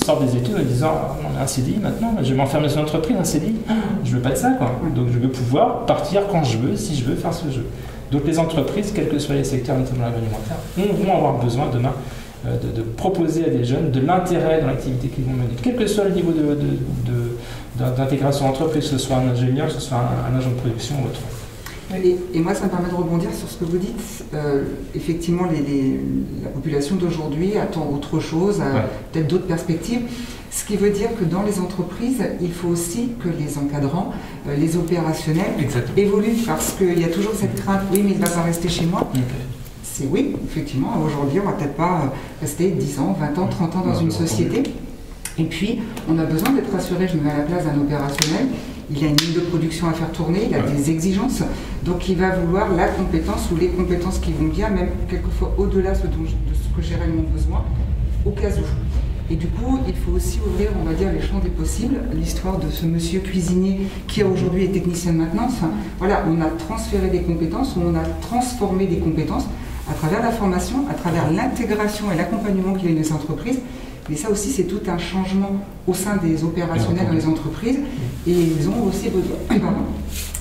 sortent des études en disant on a un CDI maintenant, je vais m'enfermer dans une entreprise, un CDI, je veux pas de ça quoi. Donc je veux pouvoir partir quand je veux, si je veux faire ce jeu. Donc les entreprises, quels que soient les secteurs, notamment l'agroalimentaire, vont avoir besoin demain de proposer à des jeunes de l'intérêt dans l'activité qu'ils vont mener, quel que soit le niveau d'intégration entreprise, que ce soit un ingénieur, que ce soit un agent de production ou autre. Et moi, ça me permet de rebondir sur ce que vous dites. Effectivement, la population d'aujourd'hui attend autre chose, peut-être d'autres perspectives. Ce qui veut dire que dans les entreprises, il faut aussi que les encadrants, les opérationnels évoluent, parce qu'il y a toujours cette crainte, oui, mais il va s'en rester chez moi. C'est oui, effectivement, aujourd'hui, on ne va peut-être pas rester 10 ans, 20 ans, 30 ans dans une société. Et puis, on a besoin d'être rassuré, je me mets à la place d'un opérationnel, il a une ligne de production à faire tourner, il a des exigences, donc il va vouloir la compétence ou les compétences qui vont bien, même quelquefois au-delà de ce que j'ai réellement besoin, au cas où. Et du coup, il faut aussi ouvrir, on va dire, les champs des possibles. L'histoire de ce monsieur cuisinier qui aujourd'hui est technicien de maintenance, voilà, on a transféré des compétences, on a transformé des compétences, à travers la formation, à travers l'intégration et l'accompagnement qu'il y a dans les entreprises. Mais ça aussi, c'est tout un changement au sein des opérationnels dans les entreprises. Et ils ont aussi besoin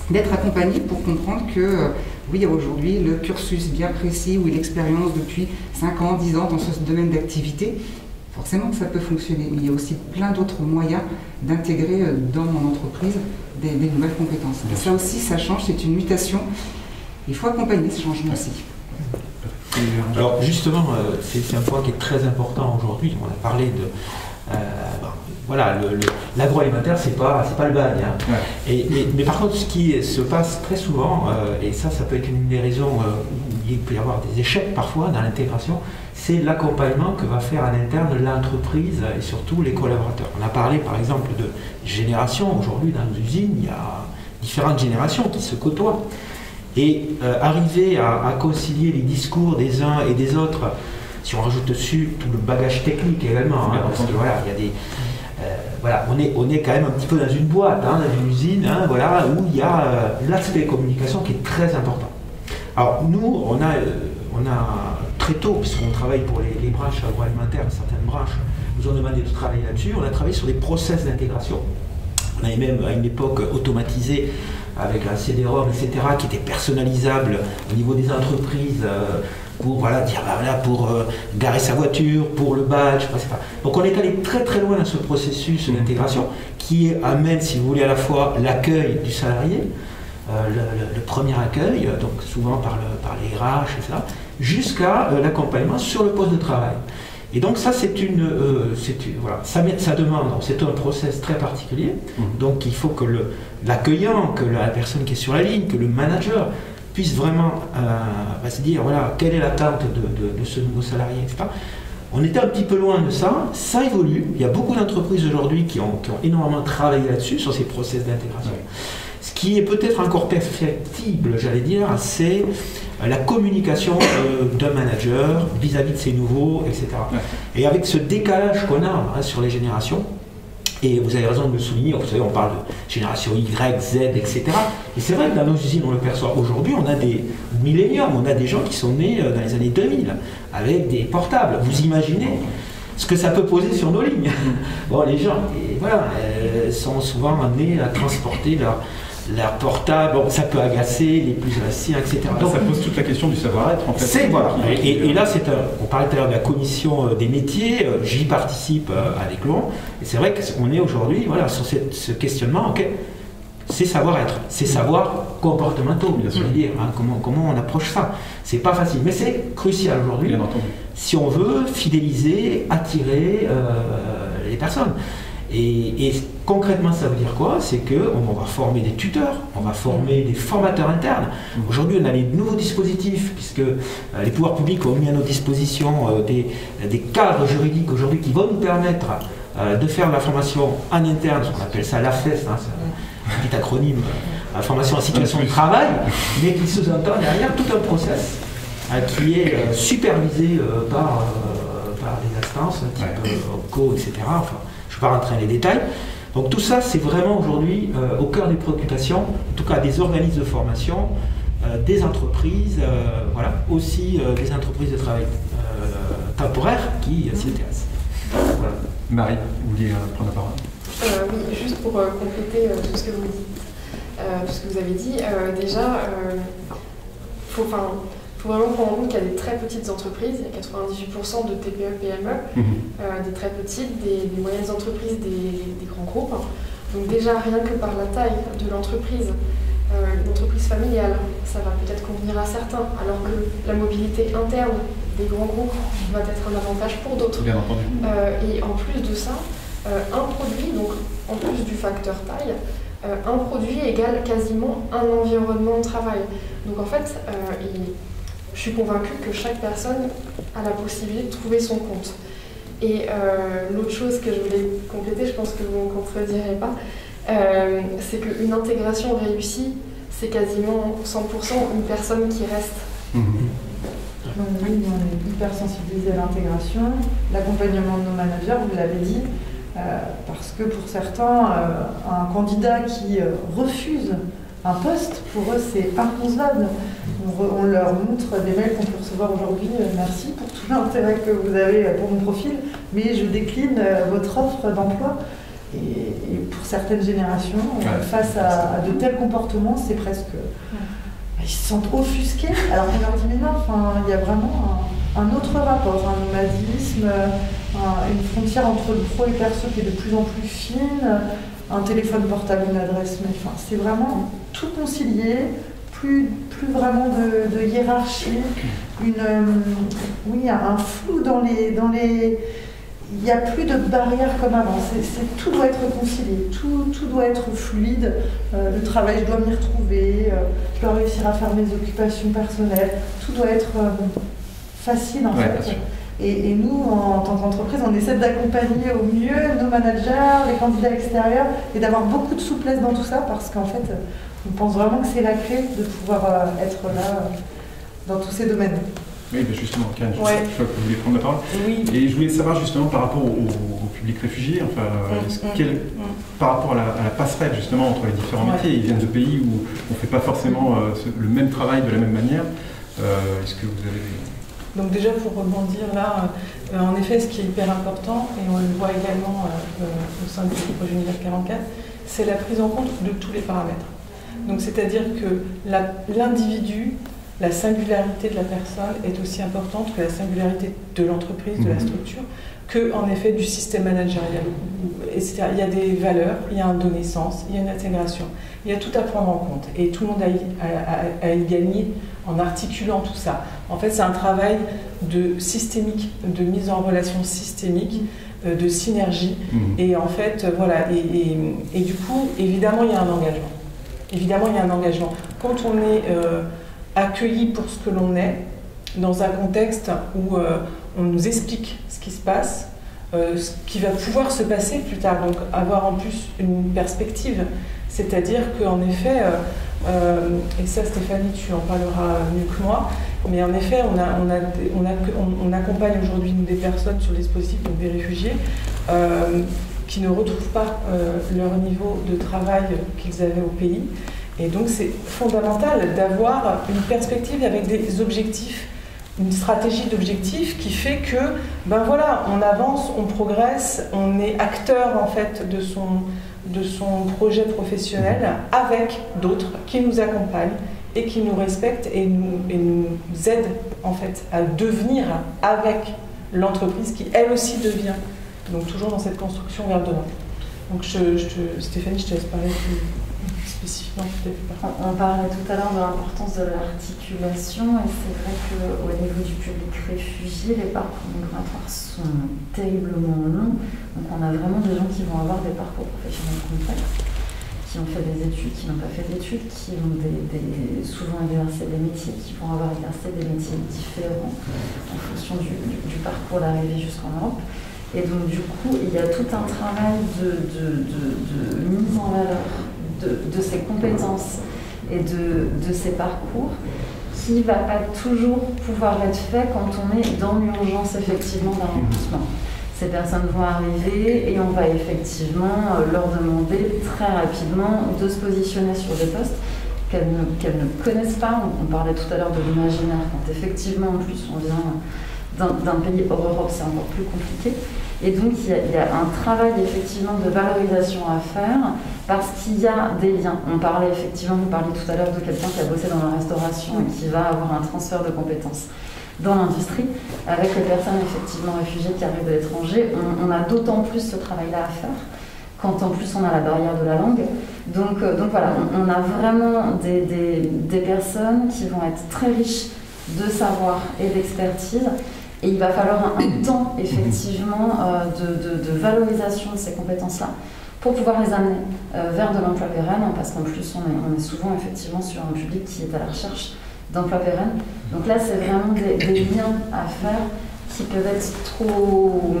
d'être accompagnés pour comprendre que, oui, aujourd'hui, le cursus bien précis ou l'expérience depuis 5 ans, 10 ans dans ce domaine d'activité, forcément que ça peut fonctionner. Mais il y a aussi plein d'autres moyens d'intégrer dans mon entreprise des nouvelles compétences. Et ça aussi, ça change, c'est une mutation. Il faut accompagner ce changement aussi. Alors justement, c'est un point qui est très important aujourd'hui. On a parlé de... voilà, l'agroalimentaire, c'est pas le bagne. Hein. Ouais. Mais par contre, ce qui se passe très souvent, et ça peut être une des raisons où il peut y avoir des échecs parfois dans l'intégration, c'est l'accompagnement que va faire en interne l'entreprise et surtout les collaborateurs. On a parlé par exemple de génération. Aujourd'hui, dans nos usines, il y a différentes générations qui se côtoient. Et arriver à concilier les discours des uns et des autres, si on rajoute dessus tout le bagage technique également, hein, parce que voilà, il y a des, voilà, on est quand même un petit peu dans une boîte, hein, dans une usine, hein, voilà, où il y a l'aspect communication qui est très important. Alors nous, on a très tôt, puisqu'on travaille pour les branches agroalimentaires, certaines branches nous ont demandé de travailler là-dessus. On a travaillé sur des process d'intégration. On avait même à une époque automatisé avec la CD-ROM, etc., qui était personnalisable au niveau des entreprises pour voilà, dire bah, voilà, pour garer sa voiture, pour le badge, etc. Donc on est allé très très loin dans ce processus d'intégration qui amène, si vous voulez, à la fois l'accueil du salarié, le premier accueil, donc souvent par les RH, etc., jusqu'à l'accompagnement sur le poste de travail. Et donc ça, c'est voilà, ça demande, c'est un process très particulier, donc il faut que l'accueillant, que la personne qui est sur la ligne, que le manager puisse vraiment se dire, voilà, quelle est l'attente de ce nouveau salarié, etc. On était un petit peu loin de ça, ça évolue, il y a beaucoup d'entreprises aujourd'hui qui ont énormément travaillé là-dessus, sur ces process d'intégration. Ce qui est peut-être encore perfectible, j'allais dire, c'est la communication d'un manager vis-à-vis de ses nouveaux, etc. Et avec ce décalage qu'on a hein, sur les générations, et vous avez raison de le souligner, vous savez, on parle de génération Y, Z, etc. Et c'est vrai que dans nos usines, on le perçoit aujourd'hui, on a des milléniums, on a des gens qui sont nés dans les années 2000, avec des portables. Vous imaginez ce que ça peut poser sur nos lignes. Bon, les gens, et voilà, sont souvent amenés à transporter leur portable, bon, ça peut agacer les plus anciens, etc. Donc, ça pose toute la question du savoir-être, en fait. Voilà. Et là, on parlait tout à l'heure de la commission des métiers, j'y participe avec Laurent, et c'est vrai qu'on est aujourd'hui voilà, sur ce questionnement, okay, c'est savoir-être, c'est savoir comportementaux, bien sûr. Dire, hein, comment on approche ça. C'est pas facile, mais c'est crucial aujourd'hui, si on veut fidéliser, attirer les personnes. Et concrètement, ça veut dire quoi? C'est qu'on va former des tuteurs, on va former des formateurs internes. Aujourd'hui, on a les nouveaux dispositifs, puisque les pouvoirs publics ont mis à nos dispositions des cadres juridiques aujourd'hui qui vont nous permettre de faire la formation en interne, on appelle ça LAFES, hein, c'est un petit acronyme, la formation en situation de travail, mais qui sous-entend derrière tout un process qui est supervisé par des instances, type OPCO, etc. Enfin, je ne vais pas rentrer dans les détails. Donc tout ça, c'est vraiment aujourd'hui au cœur des préoccupations, en tout cas des organismes de formation, des entreprises, voilà, aussi des entreprises de travail temporaire qui s'y intéressent. Voilà. Marie, vous vouliez prendre la parole? Oui, juste pour compléter tout ce que vous dites, tout ce que vous avez dit, déjà, il faut vraiment prendre en compte qu'il y a des très petites entreprises, il y a 98% de TPE, PME, des très petites, des moyennes entreprises, des grands groupes. Donc déjà, rien que par la taille de l'entreprise, une entreprise familiale, ça va peut-être convenir à certains, alors que la mobilité interne des grands groupes va être un avantage pour d'autres. Bien entendu. Et en plus de ça, un produit, donc en plus du facteur taille, un produit égale quasiment un environnement de travail. Donc en fait, je suis convaincue que chaque personne a la possibilité de trouver son compte. Et l'autre chose que je voulais compléter, je pense que vous ne contredirez pas, c'est qu'une intégration réussie, c'est quasiment 100% une personne qui reste. Donc oui, on est hyper sensibilisés à l'intégration, l'accompagnement de nos managers, vous l'avez dit, parce que pour certains, un candidat qui refuse un poste, pour eux, c'est inconcevable. On leur montre des mails qu'on peut recevoir aujourd'hui, merci pour tout l'intérêt que vous avez pour mon profil, mais je décline votre offre d'emploi. Et pour certaines générations, face à de tels comportements, c'est presque... Ils se sentent offusqués, alors qu'on leur dit mais non, il y a vraiment un autre rapport, un nomadisme, une frontière entre le pro et le perso qui est de plus en plus fine, un téléphone portable, une adresse, mais c'est vraiment tout concilié. Plus vraiment de hiérarchie, un flou dans les... Il n'y a plus de barrière comme avant, tout doit être concilié, tout doit être fluide, le travail, je dois m'y retrouver, je dois réussir à faire mes occupations personnelles, tout doit être facile en fait. Et nous, en tant qu'entreprise, on essaie d'accompagner au mieux nos managers, les candidats extérieurs, et d'avoir beaucoup de souplesse dans tout ça, parce qu'en fait, on pense vraiment que c'est la clé de pouvoir être là dans tous ces domaines. Oui, ben justement, Karen, je crois que vous voulez prendre la parole. Oui. Et je voulais savoir justement par rapport au public réfugié, par rapport à la passerelle justement entre les différents métiers. Ils viennent de pays où on ne fait pas forcément le même travail de la même manière. Est-ce que vous avez... Donc déjà, pour rebondir là, en effet, ce qui est hyper important, et on le voit également au sein du projet Univers 44, c'est la prise en compte de tous les paramètres. Donc c'est-à-dire que l'individu, la singularité de la personne est aussi importante que la singularité de l'entreprise, de la structure, que en effet du système managérial, etc. Il y a des valeurs, il y a un donné sens, il y a une intégration, il y a tout à prendre en compte et tout le monde a y gagné en articulant tout ça. En fait, c'est un travail de systémique, de mise en relation systémique, de synergie. Et en fait, voilà. Et du coup, évidemment, il y a un engagement. Évidemment, il y a un engagement. Quand on est accueilli pour ce que l'on est, dans un contexte où on nous explique ce qui se passe, ce qui va pouvoir se passer plus tard, donc avoir en plus une perspective, c'est-à-dire qu'en effet, et ça Stéphanie tu en parleras mieux que moi, mais en effet on accompagne aujourd'hui des personnes sur le dispositif, donc des réfugiés, qui ne retrouvent pas leur niveau de travail qu'ils avaient au pays, et donc c'est fondamental d'avoir une perspective avec des objectifs, une stratégie d'objectifs qui fait que, ben voilà, on avance, on progresse, on est acteur en fait de son projet professionnel avec d'autres qui nous accompagnent et qui nous respectent et nous aident en fait à devenir avec l'entreprise qui elle aussi devient, donc toujours dans cette construction vers demain. Donc Stéphanie, je te laisse parler plus spécifiquement. On parlait tout à l'heure de l'importance de l'articulation et c'est vrai qu'au niveau du public réfugié, les parcours migratoires sont terriblement longs. Donc on a vraiment des gens qui vont avoir des parcours professionnels complexes, qui ont fait des études, qui n'ont pas fait d'études, qui ont souvent exercé des métiers, qui vont avoir exercé des métiers différents en fonction du parcours d'arrivée jusqu'en Europe. Et donc du coup, il y a tout un travail de mise en valeur de ses compétences et de ses parcours qui ne va pas toujours pouvoir être fait quand on est dans l'urgence effectivement d'un recrutement. Ces personnes vont arriver et on va effectivement leur demander très rapidement de se positionner sur des postes qu'elles ne connaissent pas. On parlait tout à l'heure de l'imaginaire, quand effectivement en plus on vient d'un pays hors Europe, c'est encore plus compliqué. Et donc il y a un travail effectivement de valorisation à faire parce qu'il y a des liens. Vous parliez tout à l'heure de quelqu'un qui a bossé dans la restauration et qui va avoir un transfert de compétences dans l'industrie. Avec les personnes effectivement réfugiées qui arrivent de l'étranger, on a d'autant plus ce travail-là à faire quand en plus on a la barrière de la langue. Donc voilà, on a vraiment des personnes qui vont être très riches de savoir et d'expertise. Et il va falloir un temps, effectivement, de valorisation de ces compétences-là pour pouvoir les amener vers de l'emploi pérenne, parce qu'en plus, on est souvent, effectivement, sur un public qui est à la recherche d'emploi pérenne. Donc là, c'est vraiment des liens à faire qui peuvent être trop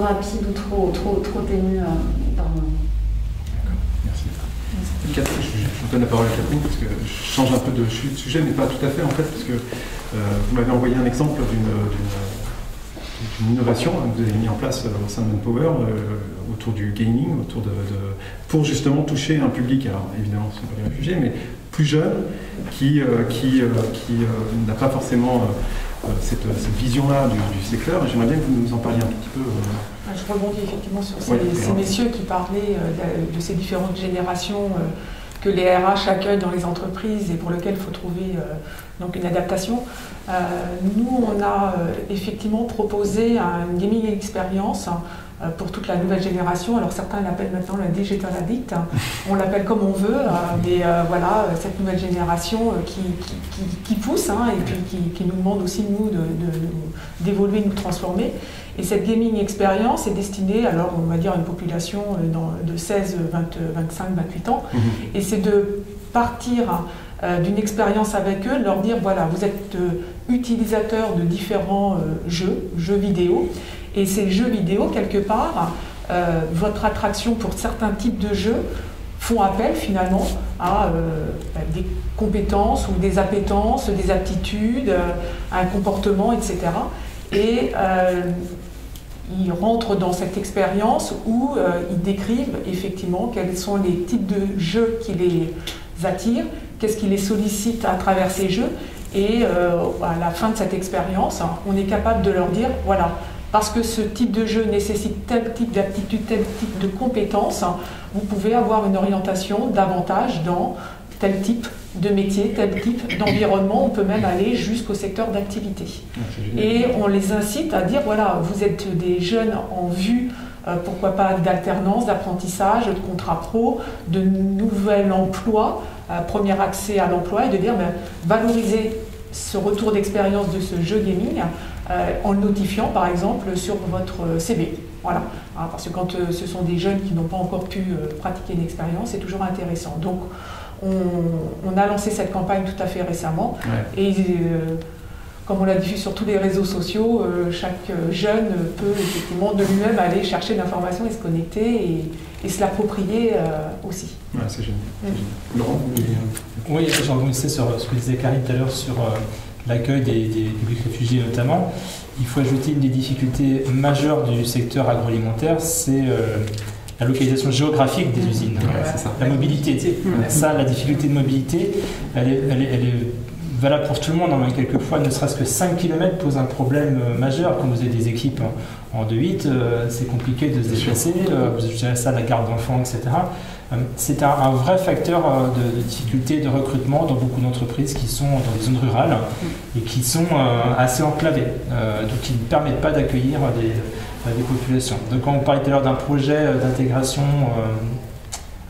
rapides ou trop ténus par moment. Je donne la parole à Catherine parce que je change un peu de sujet, mais pas tout à fait en fait, parce que vous m'avez envoyé un exemple d'une innovation que vous avez mis en place au sein de Manpower autour du gaming, pour justement toucher un public, alors évidemment ce ne sont pas les réfugiés, mais plus jeune, qui n'a pas forcément cette vision-là du secteur. J'aimerais bien que vous nous en parliez un petit peu. Je rebondis effectivement sur ces messieurs qui parlaient de ces différentes générations que les RH accueillent dans les entreprises et pour lesquelles il faut trouver donc une adaptation. Nous, on a effectivement proposé une gaming expérience pour toute la nouvelle génération. Alors certains l'appellent maintenant la digital addict, on l'appelle comme on veut, mais voilà, cette nouvelle génération qui pousse et puis qui nous demande aussi, nous, d'évoluer, de nous transformer. Et cette gaming expérience est destinée, alors on va dire, à une population de 16, 20, 25, 28 ans. Et c'est de partir d'une expérience avec eux, de leur dire, voilà, vous êtes utilisateurs de différents jeux vidéo. Et ces jeux vidéo, quelque part, votre attraction pour certains types de jeux font appel finalement à des compétences ou des appétences, des aptitudes, un comportement, etc. Et ils rentrent dans cette expérience où ils décrivent effectivement quels sont les types de jeux qui les attirent, qu'est-ce qui les sollicite à travers ces jeux. Et à la fin de cette expérience, on est capable de leur dire, voilà, parce que ce type de jeu nécessite tel type d'aptitude, tel type de compétences, vous pouvez avoir une orientation davantage dans tel type de métier, tel type d'environnement, on peut même aller jusqu'au secteur d'activité. Et on les incite à dire, voilà, vous êtes des jeunes en vue, pourquoi pas d'alternance, d'apprentissage, de contrat pro, de nouvel emploi, premier accès à l'emploi, et de dire, ben, valoriser ce retour d'expérience de ce jeu gaming en le notifiant par exemple sur votre CV. Voilà. Parce que quand ce sont des jeunes qui n'ont pas encore pu pratiquer une expérience, c'est toujours intéressant. Donc on a lancé cette campagne tout à fait récemment, ouais. Et comme on la diffuse sur tous les réseaux sociaux, chaque jeune peut effectivement de lui-même aller chercher l'information et se connecter et se l'approprier aussi. Ouais, c'est génial. Mmh. Laurent, oui, j'ai rebondissé sur ce que disait Karine tout à l'heure sur l'accueil des publics réfugiés notamment. Il faut ajouter une des difficultés majeures du secteur agroalimentaire, c'est la localisation géographique des usines, ouais, ça. La mobilité. Mmh. Ça, la difficulté de mobilité, elle est valable pour tout le monde, hein, mais quelquefois, ne serait-ce que 5 km pose un problème majeur. Quand vous avez des équipes en 2-8, c'est compliqué de se déplacer, vous gérez ça à la garde d'enfants, etc. C'est un vrai facteur de difficulté de recrutement dans beaucoup d'entreprises qui sont dans les zones rurales et qui sont assez enclavées, donc qui ne permettent pas d'accueillir des populations. Donc quand on parlait tout à l'heure d'un projet d'intégration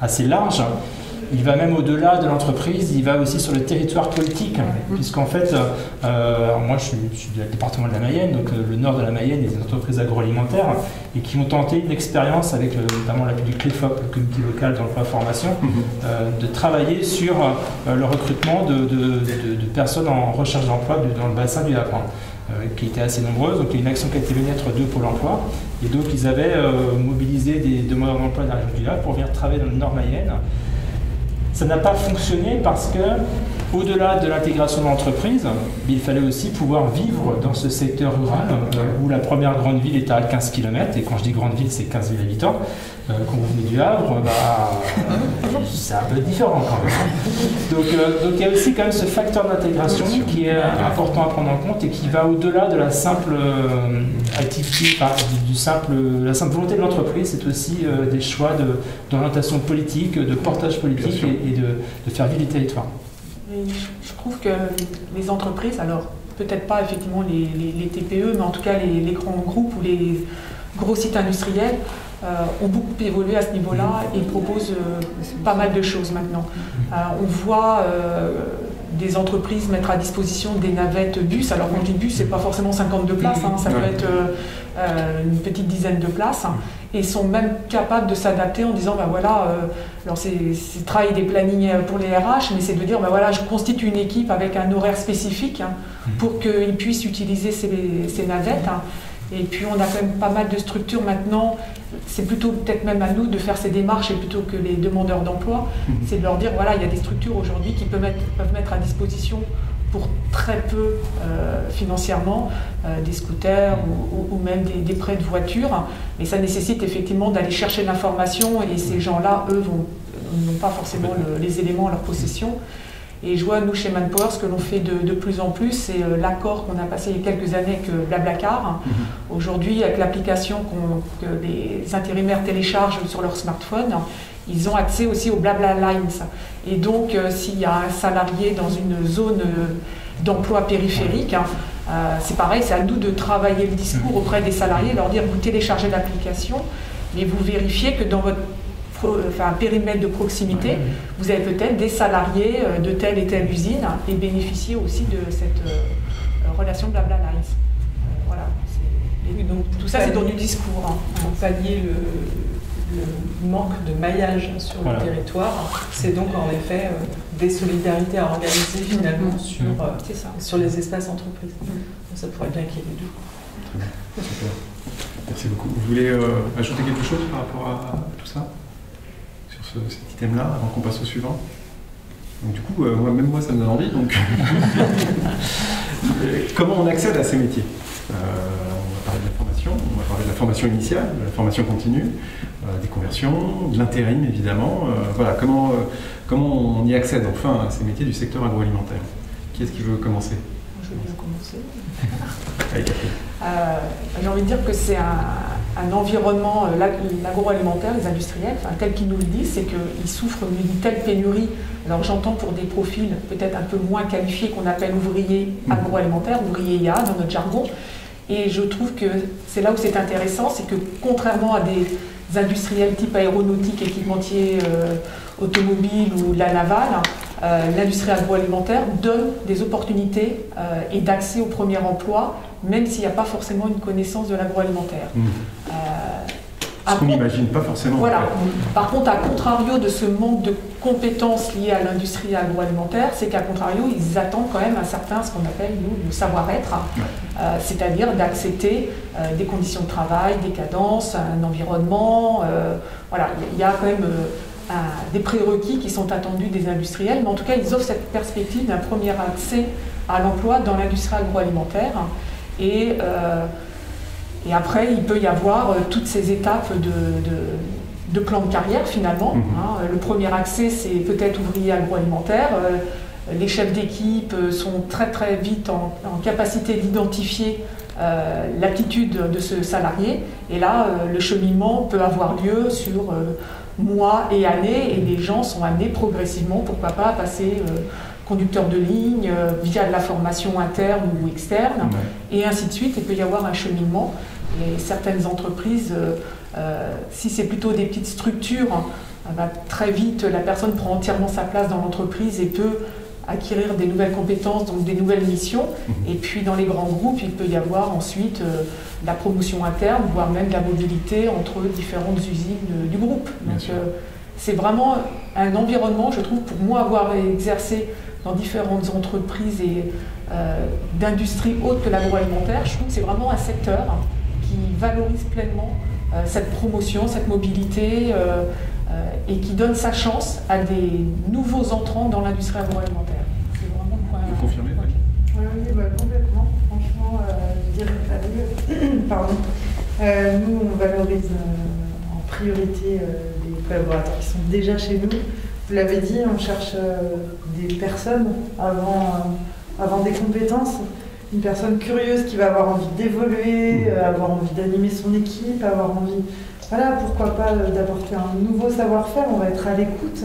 assez large, il va même au-delà de l'entreprise, il va aussi sur le territoire politique, puisqu'en fait, moi je suis du département de la Mayenne, donc le nord de la Mayenne, et des entreprises agroalimentaires, et qui ont tenté une expérience avec notamment l'appui du CLEFOP, le comité local dans la formation, de travailler sur le recrutement de personnes en recherche d'emploi dans le bassin du Lapin, qui était assez nombreuse. Donc il y a une action qui a été menée entre deux pôles emploi, et donc ils avaient mobilisé des demandeurs d'emploi de la région du Lac pour venir travailler dans le nord Mayenne. Ça n'a pas fonctionné parce que, au-delà de l'intégration de l'entreprise, il fallait aussi pouvoir vivre dans ce secteur rural où la première grande ville est à 15 km. Et quand je dis grande ville, c'est 15 000 habitants. Quand vous venez du Havre, c'est un peu différent quand même. Donc il y a aussi quand même ce facteur d'intégration qui est important à prendre en compte et qui va au-delà de la simple activité, la simple volonté de l'entreprise. C'est aussi des choix d'orientation politique, de portage politique et de faire vivre les territoires. Et je trouve que les entreprises, alors peut-être pas effectivement les TPE, mais en tout cas les grands groupes ou les gros sites industriels, ont beaucoup évolué à ce niveau-là et proposent pas mal de choses maintenant. On voit des entreprises mettre à disposition des navettes bus. Alors quand je dis bus, c'est pas forcément 52 places, hein, ça peut être une petite dizaine de places. Et sont même capables de s'adapter en disant, ben voilà, alors c'est travailler des plannings pour les RH, mais c'est de dire, ben voilà, je constitue une équipe avec un horaire spécifique, hein, pour qu'ils puissent utiliser ces navettes. Hein. Et puis on a quand même pas mal de structures maintenant, c'est plutôt peut-être même à nous de faire ces démarches et plutôt que les demandeurs d'emploi, c'est de leur dire, voilà, il y a des structures aujourd'hui qui peuvent mettre à disposition pour très peu financièrement, des scooters ou même des prêts de voitures. Mais ça nécessite effectivement d'aller chercher l'information et ces gens-là, eux, n'ont pas forcément les éléments à leur possession. Et je vois, nous, chez Manpower, ce que l'on fait de plus en plus, c'est l'accord qu'on a passé il y a quelques années avec Blablacar. Aujourd'hui, avec l'application que les intérimaires téléchargent sur leur smartphone, ils ont accès aussi aux Blabla Lines. Et donc, s'il y a un salarié dans une zone d'emploi périphérique, c'est pareil, c'est à nous de travailler le discours auprès des salariés, leur dire, vous téléchargez l'application, mais vous vérifiez que dans votre périmètre de proximité, vous avez peut-être des salariés de telle et telle usine et bénéficiez aussi de cette relation Blabla Lines. Voilà. Donc, tout ça, c'est dans du discours. Pour pallier le manque de maillage sur le territoire, c'est donc en effet des solidarités à organiser finalement sur les espaces entreprises. Donc, ça pourrait bien qu'il y ait les deux. Très bien. Super. Merci beaucoup. Vous voulez ajouter quelque chose par rapport à tout ça, sur cet item-là, avant qu'on passe au suivant? Donc, du coup, moi, ça me donne envie. Donc, comment on accède à ces métiers? On va parler de la formation initiale, de la formation continue, des conversions, de l'intérim évidemment. Voilà, comment on y accède enfin à ces métiers du secteur agroalimentaire? Qui est-ce qui veut commencer? Je veux bien commencer. J'ai envie de dire que c'est un environnement, l'agroalimentaire, les industriels, enfin, tel qu'ils nous le disent, c'est qu'ils souffrent d'une telle pénurie. Alors j'entends pour des profils peut-être un peu moins qualifiés qu'on appelle ouvriers agroalimentaires, ouvriers IA dans notre jargon. Et je trouve que c'est là où c'est intéressant, c'est que contrairement à des industriels type aéronautique, équipementier, automobile ou de la navale, l'industrie agroalimentaire donne des opportunités et d'accès au premier emploi, même s'il n'y a pas forcément une connaissance de l'agroalimentaire. Ce qu'on n'imagine pas forcément. Voilà. Par contre, à contrario de ce manque de compétences liées à l'industrie agroalimentaire, c'est qu'à contrario, ils attendent quand même un certain, ce qu'on appelle, nous, le savoir-être, c'est-à-dire d'accepter des conditions de travail, des cadences, un environnement. Voilà, il y a quand même des prérequis qui sont attendus des industriels, mais en tout cas, ils offrent cette perspective d'un premier accès à l'emploi dans l'industrie agroalimentaire. Et après, il peut y avoir toutes ces étapes de plan de carrière, finalement. Le premier accès, c'est peut-être ouvrier agroalimentaire. Les chefs d'équipe sont très vite en capacité d'identifier l'aptitude de ce salarié. Et là, le cheminement peut avoir lieu sur mois et années. Et les gens sont amenés progressivement, pourquoi pas, à passer conducteur de ligne, via de la formation interne ou externe, et ainsi de suite. Il peut y avoir un cheminement. Et certaines entreprises, si c'est plutôt des petites structures, très vite, la personne prend entièrement sa place dans l'entreprise et peut acquérir des nouvelles compétences, donc des nouvelles missions. Et puis dans les grands groupes, il peut y avoir ensuite la promotion interne, voire même la mobilité entre différentes usines du groupe. Donc c'est vraiment un environnement, je trouve, pour moi avoir exercé dans différentes entreprises et d'industries autres que l'agroalimentaire, je trouve que c'est vraiment un secteur qui valorise pleinement cette promotion, cette mobilité et qui donne sa chance à des nouveaux entrants dans l'industrie agroalimentaire. C'est vraiment quoi. Vous confirmez? Oui, bah, complètement. Franchement, je dirais fabuleux. Pardon. Nous, on valorise en priorité les collaborateurs qui sont déjà chez nous. Vous l'avez dit, on cherche des personnes avant des compétences. Une personne curieuse qui va avoir envie d'évoluer, avoir envie d'animer son équipe, avoir envie, voilà, pourquoi pas d'apporter un nouveau savoir-faire. On va être à l'écoute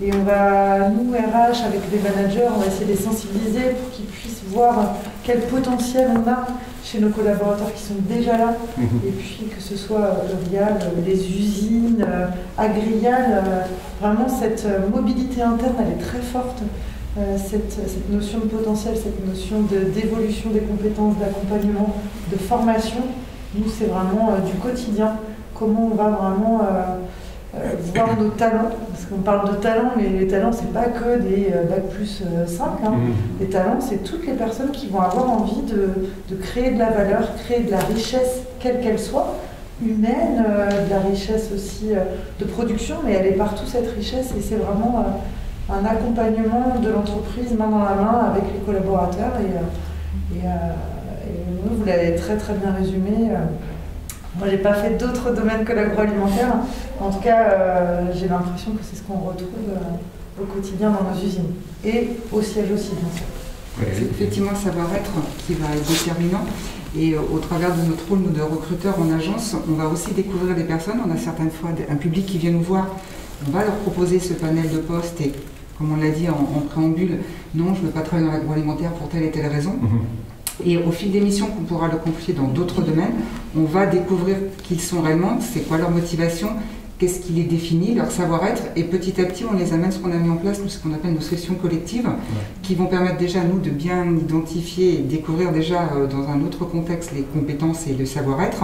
et on va, nous RH, avec les managers, on va essayer de les sensibiliser pour qu'ils puissent voir quel potentiel on a chez nos collaborateurs qui sont déjà là. Et puis que ce soit Eurial, les usines, Agrial, vraiment cette mobilité interne, elle est très forte. Cette notion de potentiel, cette notion d'évolution des compétences, d'accompagnement, de formation, nous c'est vraiment du quotidien. Comment on va vraiment voir nos talents, parce qu'on parle de talents, mais les talents c'est pas que des bac plus 5, hein. Les talents c'est toutes les personnes qui vont avoir envie de créer de la valeur, créer de la richesse, quelle qu'elle soit, humaine, de la richesse aussi de production, mais elle est partout cette richesse, et c'est vraiment un accompagnement de l'entreprise main dans la main avec les collaborateurs, et vous l'avez très bien résumé. Moi, j'ai pas fait d'autres domaines que l'agroalimentaire. En tout cas, j'ai l'impression que c'est ce qu'on retrouve au quotidien dans nos usines. Et au siège aussi, bien sûr. Oui. C'est effectivement le savoir-être qui va être déterminant. Et au travers de notre rôle, nous, de recruteurs en agence, on va aussi découvrir des personnes. On a certaines fois un public qui vient nous voir. On va leur proposer ce panel de postes et, comme on l'a dit en préambule, non, je ne veux pas travailler dans l'agroalimentaire pour telle et telle raison. Et au fil des missions qu'on pourra leur confier dans d'autres domaines, on va découvrir qui ils sont réellement, c'est quoi leur motivation, qu'est-ce qui les définit, leur savoir-être, et petit à petit on les amène ce qu'on a mis en place, ce qu'on appelle nos sessions collectives, qui vont permettre déjà à nous de bien identifier et découvrir déjà dans un autre contexte les compétences et le savoir-être,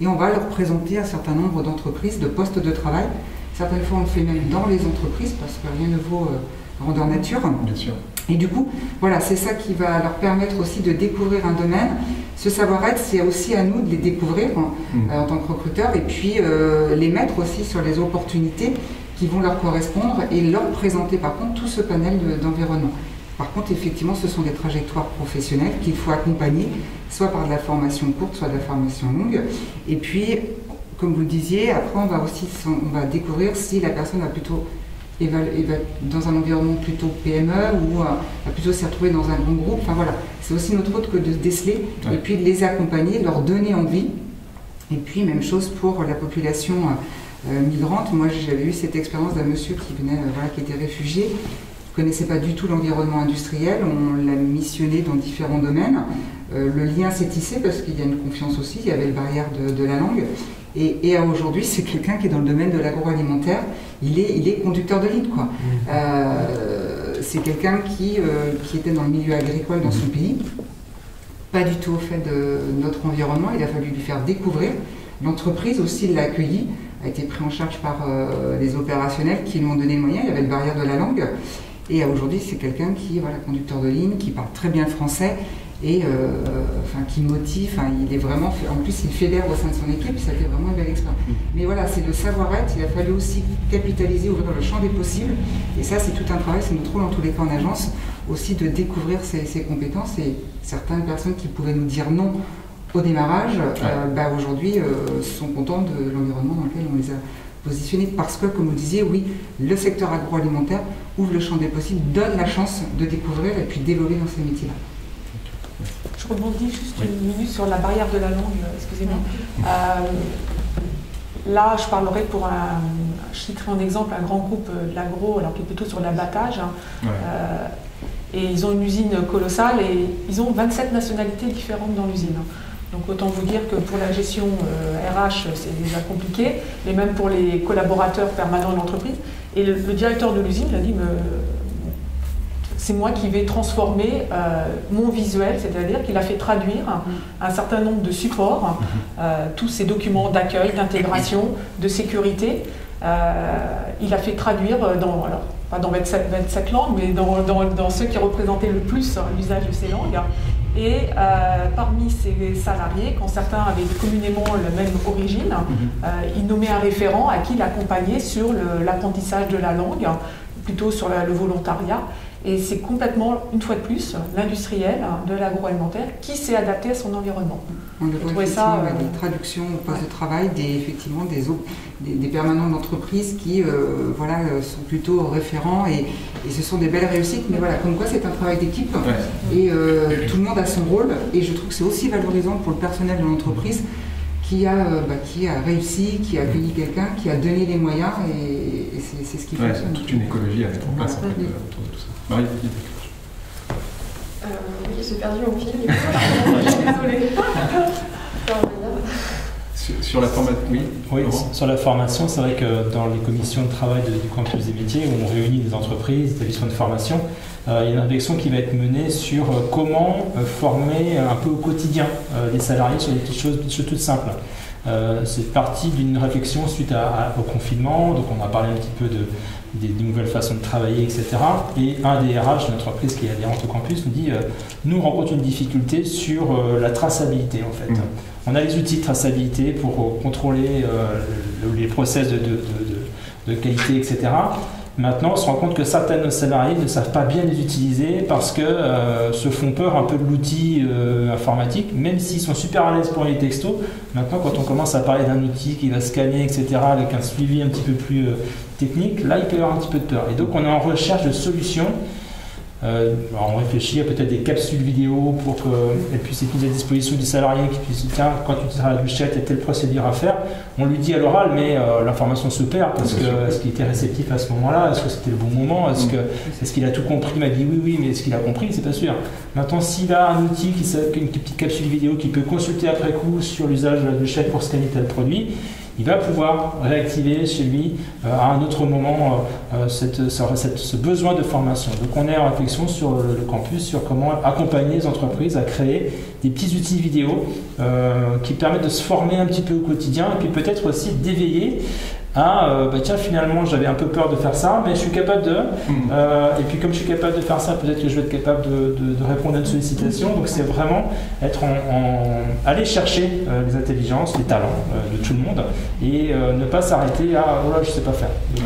et on va leur présenter un certain nombre d'entreprises, de postes de travail. Certaines fois on le fait même dans les entreprises, parce que rien ne vaut grandeur nature. Bien sûr. Et du coup, voilà, c'est ça qui va leur permettre aussi de découvrir un domaine. Ce savoir-être, c'est aussi à nous de les découvrir en tant que recruteurs, et puis les mettre aussi sur les opportunités qui vont leur correspondre et leur présenter par contre tout ce panel d'environnement. Par contre, effectivement, ce sont des trajectoires professionnelles qu'il faut accompagner, soit par de la formation courte, soit de la formation longue. Et puis, comme vous le disiez, après on va découvrir si la personne va plutôt et va dans un environnement plutôt PME ou va plutôt s'y retrouver dans un grand groupe. Enfin voilà, c'est aussi notre rôle que de déceler et puis de les accompagner, de leur donner envie. Et puis même chose pour la population migrante. Moi j'avais eu cette expérience d'un monsieur qui venait, voilà, qui était réfugié, qui ne connaissait pas du tout l'environnement industriel, on l'a missionné dans différents domaines. Le lien s'est tissé parce qu'il y a une confiance aussi, il y avait la barrière de la langue. Et aujourd'hui, c'est quelqu'un qui est dans le domaine de l'agroalimentaire, il est conducteur de ligne, quoi. C'est quelqu'un qui était dans le milieu agricole dans son pays, pas du tout au fait de notre environnement, il a fallu lui faire découvrir. L'entreprise aussi l'a accueilli, a été pris en charge par les opérationnels qui lui ont donné le moyen, il y avait la barrière de la langue. Et aujourd'hui, c'est quelqu'un qui est voilà, conducteur de ligne, qui parle très bien le français et enfin, qui motive. Hein, il est vraiment, en plus, il fédère au sein de son équipe, ça a été vraiment une belle expérience. Mais voilà, c'est le savoir-être, il a fallu aussi capitaliser, ouvrir le champ des possibles. Et ça, c'est tout un travail, c'est notre rôle en tous les cas en agence, aussi de découvrir ses compétences. Et certaines personnes qui pouvaient nous dire non au démarrage, bah, aujourd'hui, sont contentes de l'environnement dans lequel on les a positionnés. Parce que, comme vous disiez, oui, le secteur agroalimentaire ouvre le champ des possibles, donne la chance de découvrir et puis d'évoluer dans ces métiers-là. Je rebondis juste une minute sur la barrière de la langue, excusez-moi. Là, je parlerai pour un... Je citerai en exemple un grand groupe de l'agro, alors qui est plutôt sur l'abattage. Hein. Et ils ont une usine colossale et ils ont 27 nationalités différentes dans l'usine. Donc autant vous dire que pour la gestion RH, c'est déjà compliqué, mais même pour les collaborateurs permanents de l'entreprise. Et le directeur de l'usine a dit... C'est moi qui vais transformer mon visuel, c'est-à-dire qu'il a fait traduire un certain nombre de supports, tous ces documents d'accueil, d'intégration, de sécurité. Il a fait traduire dans, alors pas dans 27 langues, mais dans ceux qui représentaient le plus l'usage de ces langues. Et parmi ces salariés, quand certains avaient communément la même origine, il nommait un référent à qui l'accompagner sur l'apprentissage de la langue, plutôt sur le volontariat. Et c'est complètement, une fois de plus, l'industriel de l'agroalimentaire qui s'est adapté à son environnement. On le voit effectivement avec des traductions au poste de travail, des permanents d'entreprise qui voilà, sont plutôt référents et ce sont des belles réussites. Mais voilà, comme quoi c'est un travail d'équipe et tout le monde a son rôle. Et je trouve que c'est aussi valorisant pour le personnel de l'entreprise qui a réussi, qui a accueilli quelqu'un, qui a donné les moyens et c'est ce qui fait. C'est toute une écologie à mettre en place en fait, autour de tout ça. Marie, oui, j'ai perdu mon fil. Désolée. Sur la formation, oui, sur la formation, c'est vrai que dans les commissions de travail du campus des métiers, où on réunit des entreprises, des missions de formation, il y a une réflexion qui va être menée sur comment former un peu au quotidien les salariés sur des petites choses toutes simples. C'est parti d'une réflexion suite au confinement, donc on a parlé un petit peu des nouvelles façons de travailler, etc. Et un des RH, une entreprise qui est adhérente au campus, nous dit nous rencontrons une difficulté sur la traçabilité en fait. On a les outils de traçabilité pour contrôler les process de qualité, etc. Maintenant, on se rend compte que certains de nos salariés ne savent pas bien les utiliser parce que se font peur un peu de l'outil informatique, même s'ils sont super à l'aise pour les textos. Maintenant, quand on commence à parler d'un outil qui va scanner, etc., avec un suivi un petit peu plus technique, là, il peut y avoir un petit peu de peur. Et donc, on est en recherche de solutions. On réfléchit à peut-être des capsules vidéo pour qu'elles puissent être mises à disposition du salarié qui puisse dire tiens, quand tu seras à la bouchette, il y a telle procédure à faire. On lui dit à l'oral, mais l'information se perd parce que est-ce qu'il était réceptif à ce moment-là? Est-ce que c'était le bon moment? Est-ce qu'il a tout compris? Il m'a dit oui, mais est-ce qu'il a compris? C'est pas sûr. Maintenant, s'il a un outil, une petite capsule vidéo qu'il peut consulter après coup sur l'usage de la bouchette pour scanner tel produit, il va pouvoir réactiver chez lui à un autre moment ce besoin de formation. Donc on est en réflexion sur le campus, sur comment accompagner les entreprises à créer des petits outils vidéo qui permettent de se former un petit peu au quotidien et puis peut-être aussi d'éveiller à bah tiens, finalement j'avais un peu peur de faire ça, mais je suis capable de... et puis comme je suis capable de faire ça, peut-être que je vais être capable de répondre à une sollicitation. Donc c'est vraiment être aller chercher les intelligences, les talents de tout le monde et ne pas s'arrêter à oh là, je sais pas faire. Donc,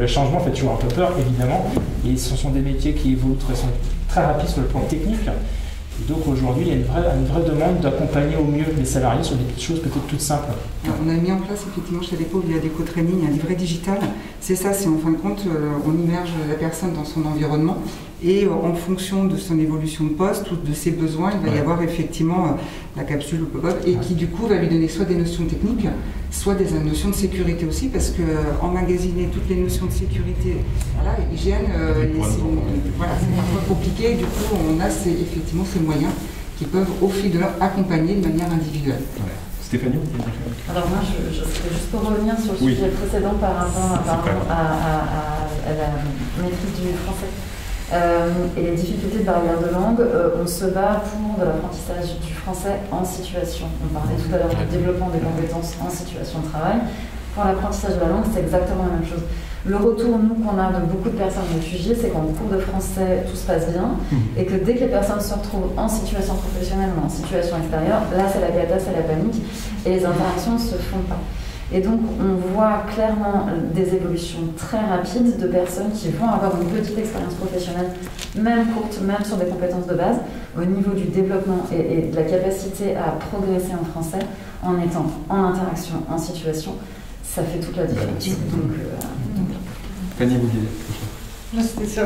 le changement fait toujours un peu peur évidemment, et ce sont des métiers qui évoluent très rapidement sur le plan technique. Et donc aujourd'hui, il y a une vraie demande d'accompagner au mieux les salariés sur des petites choses peut-être toutes simples. Alors, on a mis en place effectivement chez Adecco, via Adecco Training, un livret digital. C'est ça, c'est en fin de compte, on immerge la personne dans son environnement et en fonction de son évolution de poste ou de ses besoins, il va y avoir effectivement la capsule pop-up et qui du coup va lui donner soit des notions techniques, soit des notions de sécurité aussi, parce que emmagasiner toutes les notions de sécurité, voilà, hygiène, c'est parfois compliqué. Du coup, on a effectivement ces moyens qui peuvent au fil de l'heure accompagner de manière individuelle. Ouais. Stéphanie ? Alors moi, je voudrais juste revenir sur le sujet précédent par rapport à la maîtrise du français. Et les difficultés de barrière de langue, on se bat pour de l'apprentissage du français en situation. On parlait tout à l'heure du développement des compétences en situation de travail. Pour l'apprentissage de la langue, c'est exactement la même chose. Le retour, nous, qu'on a de beaucoup de personnes réfugiées, c'est qu'en cours de français, tout se passe bien, et que dès que les personnes se retrouvent en situation professionnelle ou en situation extérieure, là, c'est la cata, c'est la panique, et les interactions ne se font pas. Et donc, on voit clairement des évolutions très rapides de personnes qui vont avoir une petite expérience professionnelle, même courte, même sur des compétences de base, au niveau du développement et de la capacité à progresser en français, en étant en interaction, en situation, ça fait toute la différence. Fanny, vous disiez ? Moi, c'était sur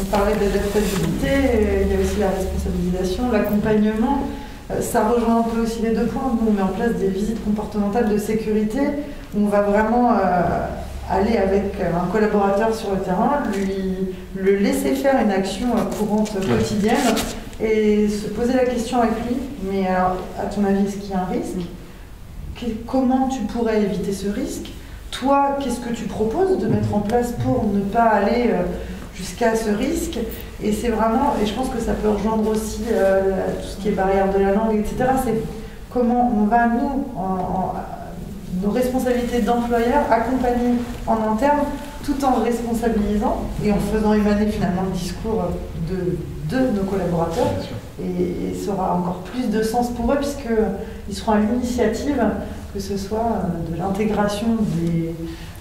on parlait d'adaptabilité, il y a aussi la responsabilisation, l'accompagnement. Ça rejoint un peu aussi les deux points. Nous, on met en place des visites comportementales de sécurité où on va vraiment aller avec un collaborateur sur le terrain, le laisser faire une action courante quotidienne et se poser la question avec lui. Mais alors, à ton avis, est-ce qu'il y a un risque? Comment tu pourrais éviter ce risque? Toi, qu'est-ce que tu proposes de mettre en place pour ne pas aller jusqu'à ce risque? Et c'est vraiment, et je pense que ça peut rejoindre aussi tout ce qui est barrière de la langue, etc. C'est comment on va, nous, nos responsabilités d'employeur, accompagner en interne, tout en responsabilisant et en faisant émaner finalement le discours de nos collaborateurs. Et ça aura encore plus de sens pour eux, puisqu'ils seront à l'initiative, que ce soit de l'intégration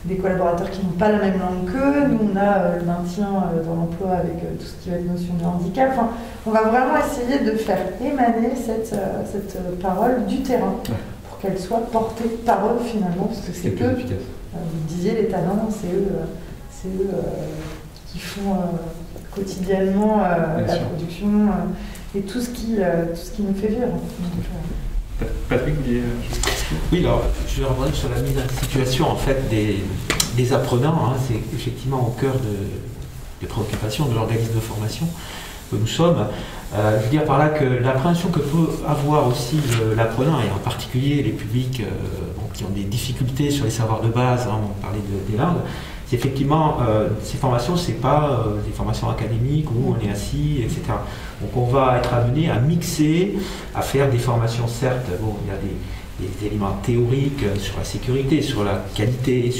des collaborateurs qui n'ont pas la même langue qu'eux. Nous, on a le maintien dans l'emploi avec tout ce qui va être notion de handicap. Enfin, on va vraiment essayer de faire émaner cette parole du terrain pour qu'elle soit portée par eux finalement, parce que c'est eux, vous disiez les talents, c'est eux qui font quotidiennement la production et tout ce qui nous fait vivre. Donc, Patrick, oui, alors je reviendrai sur la mise en situation en fait des apprenants, hein, c'est effectivement au cœur des préoccupations de l'organisme de formation que nous sommes. Je veux dire par là que l'appréhension que peut avoir aussi l'apprenant, et en particulier les publics qui ont des difficultés sur les savoirs de base, hein, on parlait des langues, c'est effectivement ces formations, ce n'est pas des formations académiques où on est assis, etc. Donc on va être amené à mixer, à faire des formations, certes, bon, il y a des éléments théoriques sur la sécurité, sur la qualité,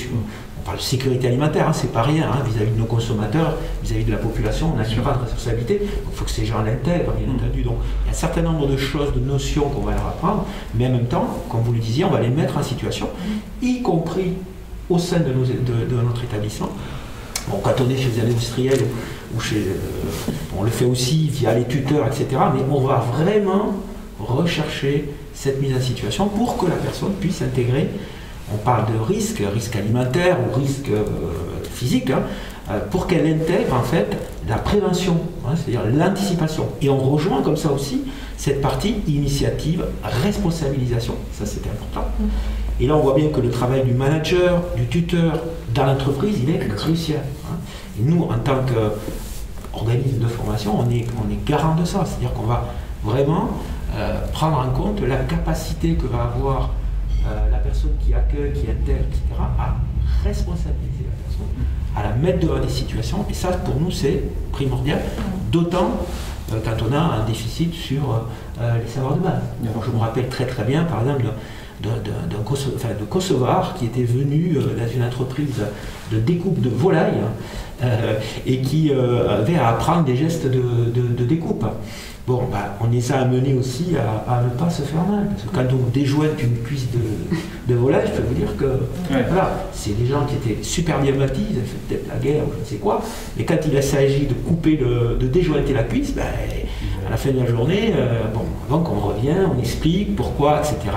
on parle de sécurité alimentaire, hein, c'est pas rien, vis-à-vis de nos consommateurs, vis-à-vis de la population, on a une grande responsabilité, il faut que ces gens l'intègrent, bien entendu. Donc il y a un certain nombre de choses, de notions qu'on va leur apprendre, mais en même temps, comme vous le disiez, on va les mettre en situation, y compris au sein de notre établissement. Bon, quand on est chez les industriels, ou chez, on le fait aussi via les tuteurs, etc., mais on va vraiment rechercher cette mise en situation pour que la personne puisse intégrer. On parle de risque alimentaire ou risque physique, hein, pour qu'elle intègre en fait la prévention, hein, c'est-à-dire l'anticipation. Et on rejoint comme ça aussi cette partie initiative, responsabilisation, ça c'était important. Et là on voit bien que le travail du manager, du tuteur dans l'entreprise, il est crucial, hein. Et nous en tant qu'organisme de formation, on est garant de ça, c'est-à-dire qu'on va vraiment prendre en compte la capacité que va avoir la personne qui accueille, qui intègre, etc., à responsabiliser la personne, à la mettre devant des situations. Et ça, pour nous, c'est primordial, d'autant quand on a un déficit sur les savoirs de base. Alors, je me rappelle très bien, par exemple, d'un Kosovar qui était venu dans une entreprise de découpe de volailles, et qui avait à apprendre des gestes de découpe. Bon, bah, on les a amenés aussi à ne pas se faire mal. Parce que quand on déjointe une cuisse de volaille, je peux vous dire que ouais. Voilà, c'est des gens qui étaient super bien bâtis, ils avaient fait peut-être la guerre ou je ne sais quoi, mais quand il s'agit de couper, de déjointer la cuisse, bah, à la fin de la journée, bon, avant qu'on revient, on explique pourquoi, etc.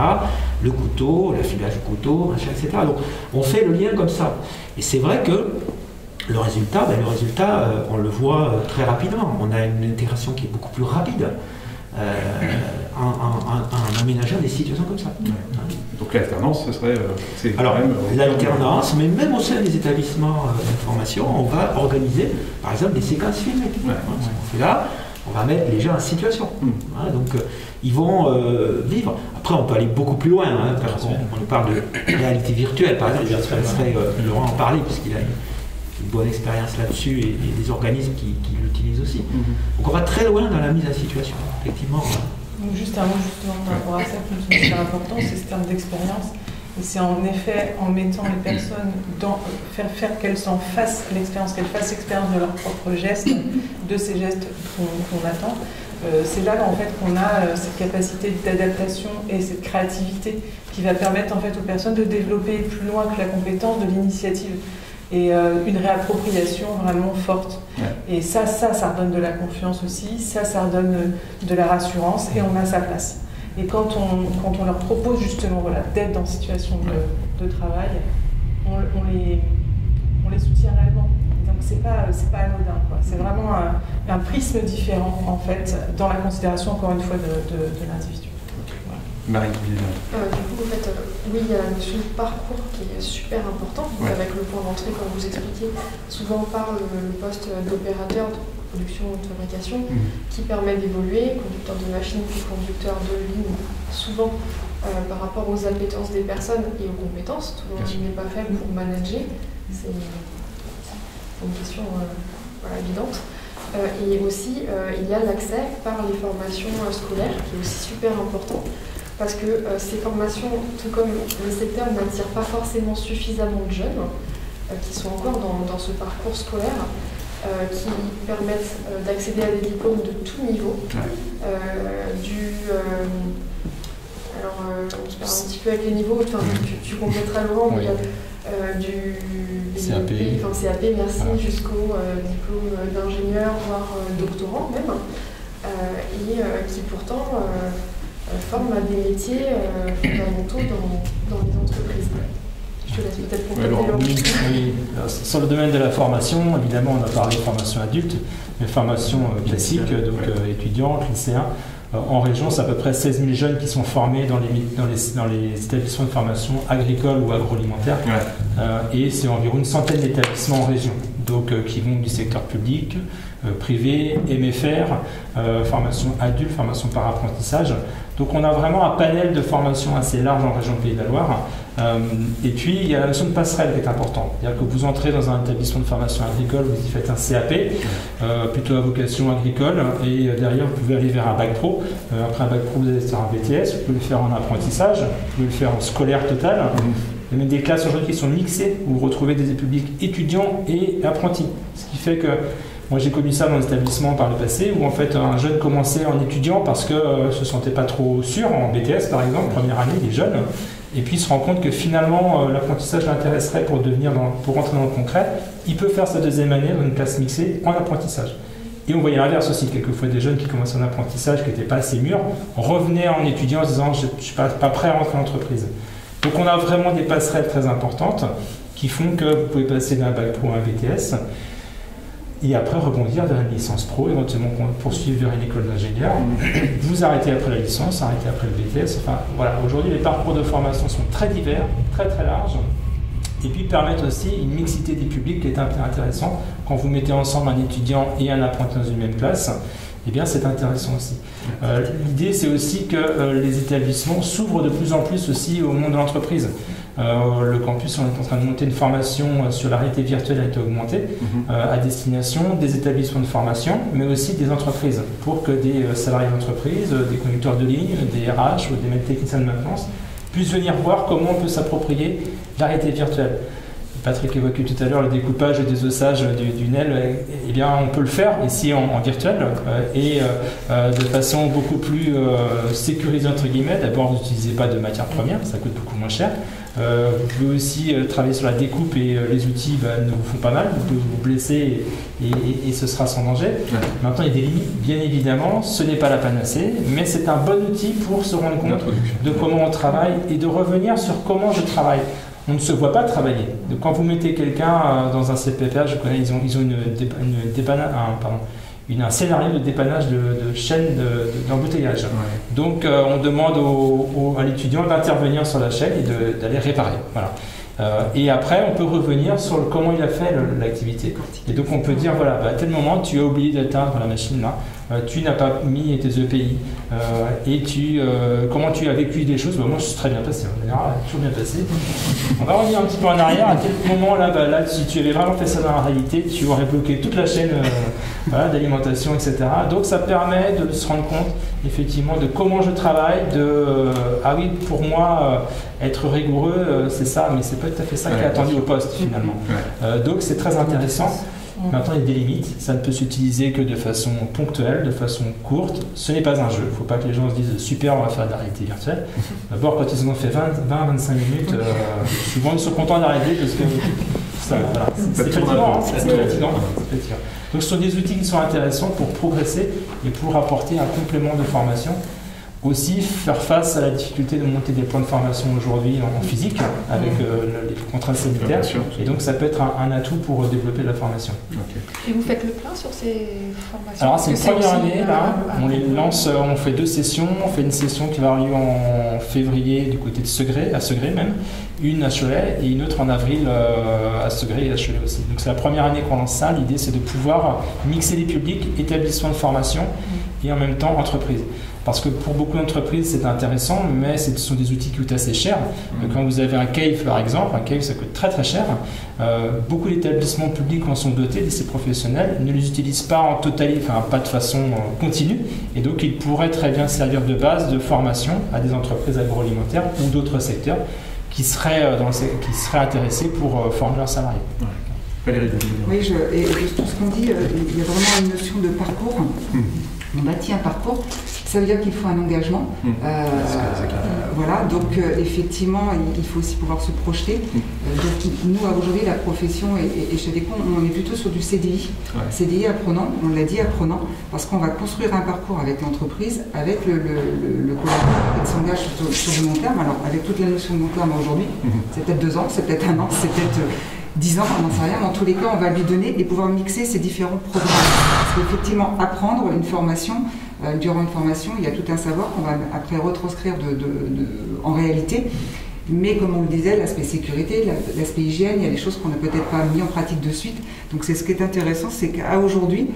Le couteau, l'affinage du couteau, machin, etc. Donc on fait le lien comme ça. Et c'est vrai que le résultat, ben le résultat on le voit très rapidement. On a une intégration qui est beaucoup plus rapide en aménageant des situations comme ça. Ouais. Donc l'alternance, ce serait... Alors, l'alternance, mais même au sein des établissements de formation, on va organiser, par exemple, des séquences filmées. Ouais. On fait là, on va mettre les gens en situation. Mmh. Voilà, donc, ils vont vivre. Après, on peut aller beaucoup plus loin. Hein, parce on parle de réalité virtuelle, par exemple. Je laisserai Laurent en parler, puisqu'il a... une bonne expérience là-dessus et des organismes qui l'utilisent aussi. Mm-hmm. Donc on va très loin dans la mise à situation, effectivement. Donc juste un mot justement par rapport à ça, qui me semble important, c'est ce terme d'expérience. Et c'est en effet en mettant les personnes dans, faire qu'elles s'en fassent l'expérience, qu'elles fassent expérience de leurs propres gestes, de ces gestes qu'on attend. C'est là en fait qu'on a cette capacité d'adaptation et cette créativité qui va permettre en fait aux personnes de développer plus loin que la compétence de l'initiative. Et une réappropriation vraiment forte. Ouais. Et ça redonne de la confiance aussi, ça redonne de la rassurance et on a sa place. Et quand on leur propose justement voilà, d'être dans situation de travail, on les soutient réellement. Donc c'est pas anodin, c'est vraiment un prisme différent en fait dans la considération encore une fois de l'individu. Marie. Du coup, en fait, oui, il y a la notion de parcours qui est super important, donc ouais. Avec le point d'entrée, comme vous expliquez, souvent on parle le poste d'opérateur de production ou de fabrication qui permet d'évoluer, conducteur de machine puis conducteur de ligne, souvent par rapport aux appétences des personnes et aux compétences, tout le monde n'est pas fait pour manager, c'est une question voilà, évidente. Et aussi, il y a l'accès par les formations scolaires qui est aussi super important. Parce que ces formations, tout comme le secteur, n'attirent pas forcément suffisamment de jeunes qui sont encore dans ce parcours scolaire, qui permettent d'accéder à des diplômes de tout niveau. On se parle un petit peu avec les niveaux, enfin, tu compléteras Laurent, mais du CAP, merci, voilà. Jusqu'au diplôme d'ingénieur, voire doctorant même, et qui pourtant... forme à des métiers fondamentaux dans les entreprises. Je te laisse peut-être compléter. Oui, sur le domaine de la formation, évidemment, on a parlé de formation adulte, mais formation classique, donc étudiants, lycéens. En région, c'est à peu près 16 000 jeunes qui sont formés dans les établissements de formation agricoles ou agroalimentaires, et c'est environ une centaine d'établissements en région, donc qui vont du secteur public, privé, MFR, formation adulte, formation par apprentissage. Donc on a vraiment un panel de formation assez large en région Pays de la Loire. Et puis il y a la notion de passerelle qui est importante. C'est-à-dire que vous entrez dans un établissement de formation agricole, vous y faites un CAP, plutôt à vocation agricole, et derrière vous pouvez aller vers un bac pro. Après un bac pro, vous allez faire un BTS, vous pouvez le faire en apprentissage, vous pouvez le faire en scolaire total. Il y a des classes aujourd'hui qui sont mixées, où vous retrouvez des publics étudiants et apprentis. Ce qui fait que moi j'ai connu ça dans l'établissement par le passé, où en fait un jeune commençait en étudiant parce que se sentait pas trop sûr, en BTS par exemple, première année, il est jeune, et puis il se rend compte que finalement l'apprentissage l'intéresserait pour rentrer dans le concret, il peut faire sa deuxième année dans une classe mixée en apprentissage. Et on voyait l'inverse aussi, quelquefois des jeunes qui commençaient en apprentissage, qui n'étaient pas assez mûrs, revenaient en étudiant en se disant je ne suis pas prêt à rentrer en entreprise. Donc on a vraiment des passerelles très importantes qui font que vous pouvez passer d'un bac pro à un BTS, et après rebondir vers une licence pro, éventuellement poursuivre vers une école d'ingénieur, vous arrêtez après la licence, arrêtez après le BTS, enfin voilà, aujourd'hui les parcours de formation sont très divers, très larges, et puis permettent aussi une mixité des publics qui est intéressante. Quand vous mettez ensemble un étudiant et un apprenti dans une même classe, eh bien c'est intéressant aussi. L'idée c'est aussi que les établissements s'ouvrent de plus en plus aussi au monde de l'entreprise. Le campus, on est en train de monter une formation sur la réalité virtuelle à été augmentée à destination des établissements de formation, mais aussi des entreprises, pour que des salariés d'entreprise, des conducteurs de ligne, des RH ou des techniciens de maintenance puissent venir voir comment on peut s'approprier la réalité virtuelle. Patrick évoquait tout à l'heure le découpage des ossages du NEL, eh bien on peut le faire ici en virtuel et de façon beaucoup plus sécurisée entre guillemets. D'abord, vous n'utilisez pas de matières premières, ça coûte beaucoup moins cher. Vous pouvez aussi travailler sur la découpe et les outils ne vous font pas mal, vous pouvez vous blesser et ce sera sans danger. Ouais. Maintenant, il y a des limites, bien évidemment, ce n'est pas la panacée, mais c'est un bon outil pour se rendre compte de comment on travaille et de revenir sur comment je travaille. On ne se voit pas travailler. Donc, quand vous mettez quelqu'un dans un CPPA, je connais, ils ont un scénario de dépannage de chaîne d'embouteillage. Ouais. Donc on demande à l'étudiant d'intervenir sur la chaîne et d'aller réparer. Voilà. Et après, on peut revenir sur comment il a fait l'activité. Et donc on peut dire, voilà, à tel moment, tu as oublié d'atteindre la machine là, tu n'as pas mis tes EPI, et comment tu as vécu des choses. Bah, moi, je suis très bien passé, en général, toujours bien passé. On va revenir un petit peu en arrière, à quel moment là, si tu avais vraiment fait ça dans la réalité, tu aurais bloqué toute la chaîne voilà, d'alimentation, etc. Donc ça permet de se rendre compte, effectivement, de comment je travaille, ah oui, pour moi, être rigoureux, c'est ça, mais c'est pas tout à fait ça qui est attendu au poste, finalement. Ouais. Donc c'est très intéressant. Maintenant, il y a des limites, ça ne peut s'utiliser que de façon ponctuelle, de façon courte. Ce n'est pas un jeu, il ne faut pas que les gens se disent « super, on va faire de la réalité virtuelle ». D'abord, quand ils en ont fait 20-25 minutes, souvent ils sont contents d'arrêter parce que voilà, c'est fatigant. Donc ce sont des outils qui sont intéressants pour progresser et pour apporter un complément de formation. Aussi, faire face à la difficulté de monter des plans de formation aujourd'hui en physique avec les contraintes sanitaires. Et donc, ça peut être un atout pour développer la formation. Okay. Et vous faites le plein sur ces formations? Alors, c'est une première année. Là, on les lance, on fait 2 sessions. On fait une session qui va arriver en février du côté de Segré, à Segré même, une à Cholet et une autre en avril à Segré et à Cholet aussi. Donc, c'est la première année qu'on lance ça. L'idée, c'est de pouvoir mixer les publics, établissements de formation et en même temps entreprises. Parce que pour beaucoup d'entreprises, c'est intéressant, mais ce sont des outils qui coûtent assez cher. Quand vous avez un CAIF, par exemple, un CAIF, ça coûte très très cher. Beaucoup d'établissements publics en sont dotés, lycées professionnels, ne les utilisent pas en totalité, enfin pas de façon continue. Et donc, ils pourraient très bien servir de base de formation à des entreprises agroalimentaires ou d'autres secteurs qui seraient intéressés pour former leurs salariés. Ouais. Valérie, oui, et juste tout ce qu'on dit, il y a vraiment une notion de parcours. On bâtit un parcours, ça veut dire qu'il faut un engagement. Voilà, donc effectivement, il faut aussi pouvoir se projeter. Donc, nous, aujourd'hui, la profession et chez Adecco, on est plutôt sur du CDI. Ouais. CDI apprenant, on l'a dit apprenant, parce qu'on va construire un parcours avec l'entreprise, avec le collaborateur qui s'engage sur le long terme. Alors, avec toute la notion de long terme aujourd'hui, c'est peut-être 2 ans, c'est peut-être 1 an, c'est peut-être 10 ans, on n'en sait rien, mais en tous les cas, on va lui donner et pouvoir mixer ces différents programmes. Parce qu'effectivement, apprendre une formation, durant une formation, il y a tout un savoir qu'on va après retranscrire en réalité. Mais comme on le disait, l'aspect sécurité, l'aspect hygiène, il y a des choses qu'on n'a peut-être pas mis en pratique de suite. Donc c'est ce qui est intéressant, c'est qu'à aujourd'hui,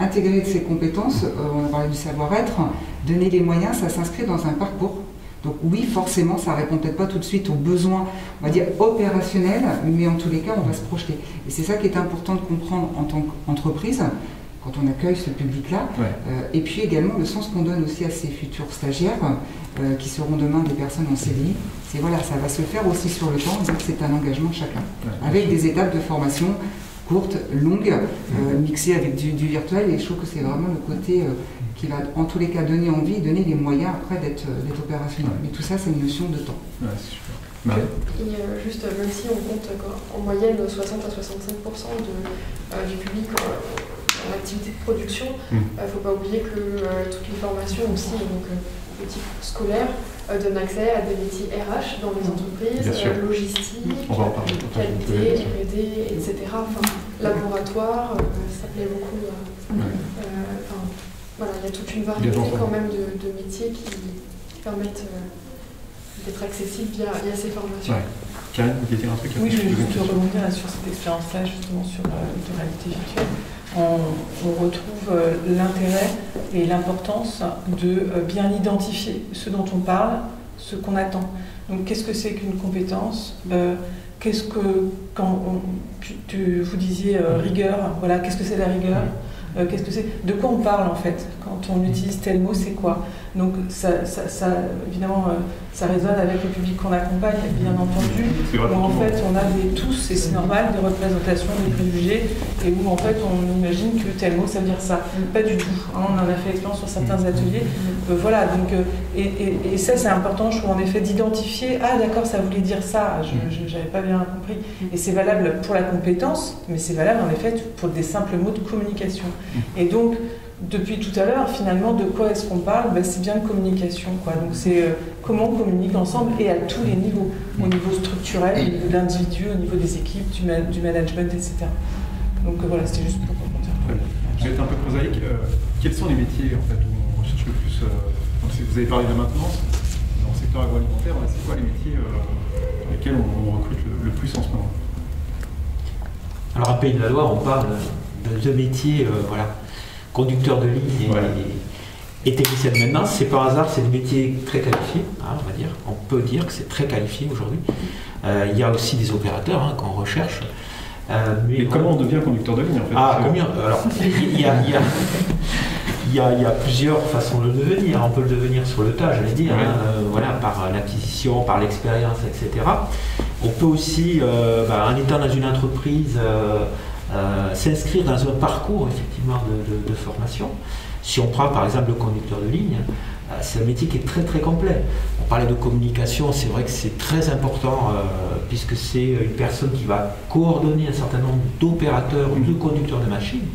intégrer ces compétences, on a parlé du savoir-être, donner les moyens, ça s'inscrit dans un parcours. Donc oui, forcément, ça ne répond peut-être pas tout de suite aux besoins, on va dire, opérationnels, mais en tous les cas, on va se projeter. Et c'est ça qui est important de comprendre en tant qu'entreprise, quand on accueille ce public-là, et puis également le sens qu'on donne aussi à ces futurs stagiaires, qui seront demain des personnes en CDI. C'est voilà, ça va se faire aussi sur le temps, donc c'est un engagement de chacun, avec des étapes de formation courtes, longues, mixées avec du virtuel, et je trouve que c'est vraiment le côté... qui va en tous les cas donner envie, donner les moyens après d'être opérationnel. Mais tout ça, c'est une notion de temps. Ouais, c'est super. Juste, même si on compte en moyenne 60 à 65% du public en activité de production, il ne faut pas oublier que toutes les formations aussi, donc le type scolaire, donne accès à des métiers RH dans les entreprises, logistique, qualité, R&D, etc. Enfin, laboratoire, ça plaît beaucoup. Voilà, il y a toute une variété quand même de métiers qui permettent d'être accessibles via ces formations. Ouais. Karine, vous voulez dire un truc? Oui, je voulais juste rebondir sur cette expérience-là, justement, sur de réalité virtuelle. On retrouve l'intérêt et l'importance de bien identifier ce dont on parle, ce qu'on attend. Donc, qu'est-ce que c'est qu'une compétence? Qu'est-ce que, quand vous disiez rigueur, voilà, qu'est-ce que c'est la rigueur? Qu'est-ce que c'est? De quoi on parle en fait? Quand on utilise tel mot, c'est quoi? Donc ça, évidemment, ça résonne avec le public qu'on accompagne, bien entendu, où en fait on a des tous, et c'est normal, des représentations, des préjugés, et où en fait on imagine que tel mot ça veut dire ça. Pas du tout, hein, on en a fait l'expérience sur certains ateliers. Voilà, donc, et ça c'est important, je trouve, en effet, d'identifier, ah d'accord, ça voulait dire ça, je n'avais pas bien compris. Et c'est valable pour la compétence, mais c'est valable en effet pour des simples mots de communication. Et donc, depuis tout à l'heure, finalement, de quoi est-ce qu'on parle? Ben, c'est bien de communication, quoi. Donc c'est comment on communique ensemble et à tous les niveaux, au niveau structurel, au niveau de l'individu, au niveau des équipes, du management, etc. Donc voilà, c'était juste pour commenter. Je vais être un peu prosaïque. Quels sont les métiers en fait, où on recherche le plus vous avez parlé de la maintenance, dans le secteur agroalimentaire, c'est quoi les métiers dans lesquels on recrute le plus en ce moment? Alors à Pays de la Loire, on parle de deux métiers, voilà. Conducteur de ligne et technicien de maintenance, c'est par hasard, c'est des métiers très qualifiés, hein, on va dire. On peut dire que c'est très qualifié aujourd'hui. Il y a aussi des opérateurs qu'on recherche. Mais comment on devient conducteur de ligne en fait? Ah, combien? Alors, il y a plusieurs façons de le devenir. On peut le devenir sur le tas, j'allais dire, voilà, par l'acquisition, par l'expérience, etc. On peut aussi, en étant dans une entreprise, s'inscrire dans un parcours effectivement de formation. Si on prend par exemple le conducteur de ligne, c'est un métier qui est très très complet. On parlait de communication, c'est vrai que c'est très important puisque c'est une personne qui va coordonner un certain nombre d'opérateurs ou de conducteurs de machines,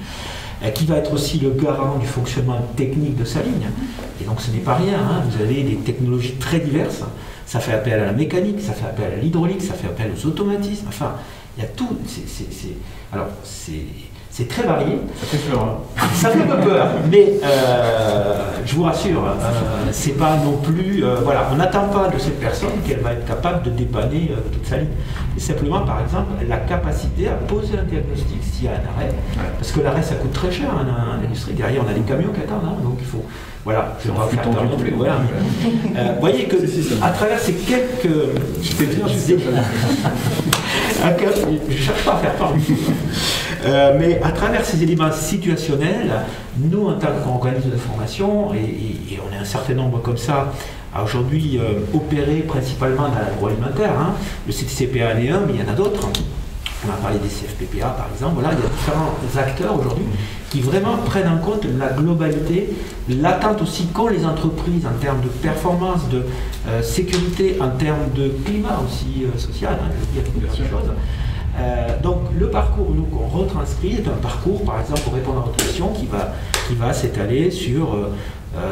qui va être aussi le garant du fonctionnement technique de sa ligne. Et donc ce n'est pas rien, vous avez des technologies très diverses, ça fait appel à la mécanique, ça fait appel à l'hydraulique, ça fait appel aux automatismes, enfin... Il y a tout, c'est très varié. Ça fait peur, hein. Ça fait peu peur, mais je vous rassure, c'est pas non plus, voilà, on n'attend pas de cette personne qu'elle va être capable de dépanner toute sa ligne. Simplement, par exemple, la capacité à poser un diagnostic s'il y a un arrêt, parce que l'arrêt ça coûte très cher en industrie. Derrière, on a des camions qui attendent, donc il faut, voilà, je ne vais pas faire tard non plus. Voilà. Vous voyez que à travers ces quelques, je cherche pas à faire part. Mais à travers ces éléments situationnels, nous, en tant qu'organisme de formation, et on est un certain nombre comme ça, à aujourd'hui opérer principalement dans l'agroalimentaire, le CTPCA en est un, mais il y en a d'autres. On a parlé des CFPPA par exemple, voilà, il y a différents acteurs aujourd'hui qui vraiment prennent en compte la globalité, l'attente aussi qu'ont les entreprises en termes de performance, de sécurité, en termes de climat aussi social, je veux dire plusieurs choses. Donc le parcours qu'on retranscrit est un parcours par exemple pour répondre à votre question qui va s'étaler sur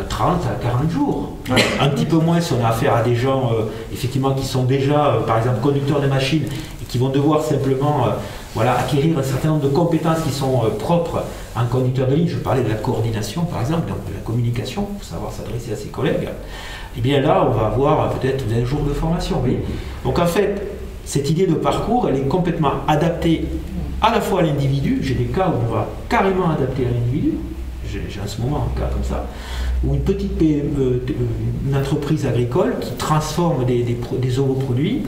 30 à 40 jours. Un petit peu moins si on a affaire à des gens effectivement qui sont déjà par exemple conducteurs de machines et qui vont devoir simplement voilà, acquérir un certain nombre de compétences qui sont propres à un conducteur de ligne. Je parlais de la coordination par exemple, donc de la communication pour savoir s'adresser à ses collègues. Et bien là on va avoir peut-être 20 jours de formation. Oui. Donc en fait cette idée de parcours elle est complètement adaptée à la fois à l'individu. J'ai des cas où on va carrément adapter à l'individu. J'ai en ce moment un cas comme ça, où une petite PME, une entreprise agricole qui transforme des ovoproduits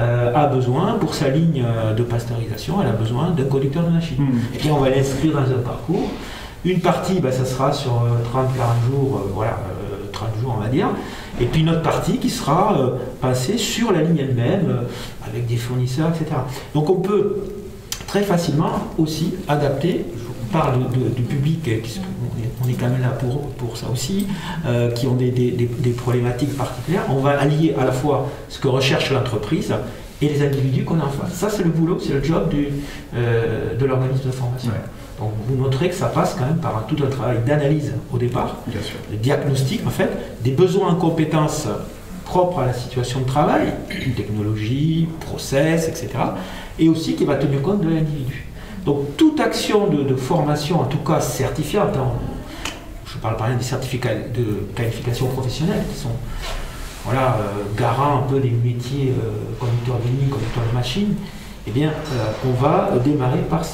a besoin, pour sa ligne de pasteurisation, elle a besoin d'un conducteur de machine. Et puis on va l'inscrire dans un parcours. Une partie, ça sera sur 30-40 jours, 30 jours on va dire, et puis une autre partie qui sera passée sur la ligne elle-même, avec des fournisseurs, etc. Donc on peut très facilement aussi adapter, parle du public, on est quand même là pour ça aussi, qui ont des problématiques particulières. On va allier à la fois ce que recherche l'entreprise et les individus qu'on a en face. Ça, c'est le boulot, c'est le job de l'organisme de formation. Ouais. Donc, vous noterez que ça passe quand même par tout un travail d'analyse au départ, de diagnostic, en fait, des besoins en compétences propres à la situation de travail, technologie, process, etc. Et aussi qui va tenir compte de l'individu. Donc toute action de formation, en tout cas certifiante, je parle par exemple des certificats de qualification professionnelle qui sont voilà, garants un peu des métiers conducteur de ligne, conducteur de machine, eh bien on va démarrer par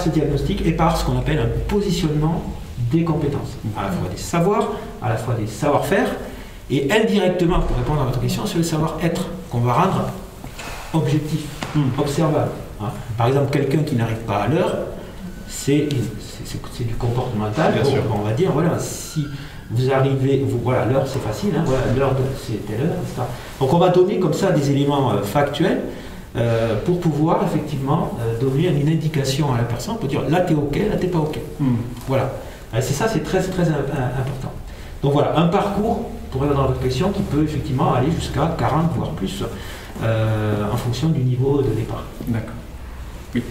ce diagnostic et par ce qu'on appelle un positionnement des compétences, à la fois des savoirs, à la fois des savoir-faire, et indirectement, pour répondre à votre question, sur le savoir-être qu'on va rendre objectif, observable. Par exemple, quelqu'un qui n'arrive pas à l'heure, c'est du comportemental. Bien sûr. On va dire, voilà, si vous arrivez, vous, voilà, l'heure c'est facile, hein, voilà, l'heure c'est telle heure, etc. Donc on va donner comme ça des éléments factuels pour pouvoir effectivement donner une indication à la personne pour dire là t'es ok, là t'es pas ok. Voilà. C'est ça, c'est très très important. Donc voilà, un parcours pour aller dans la réflexion qui peut effectivement aller jusqu'à 40 voire plus en fonction du niveau de départ. D'accord. Oui.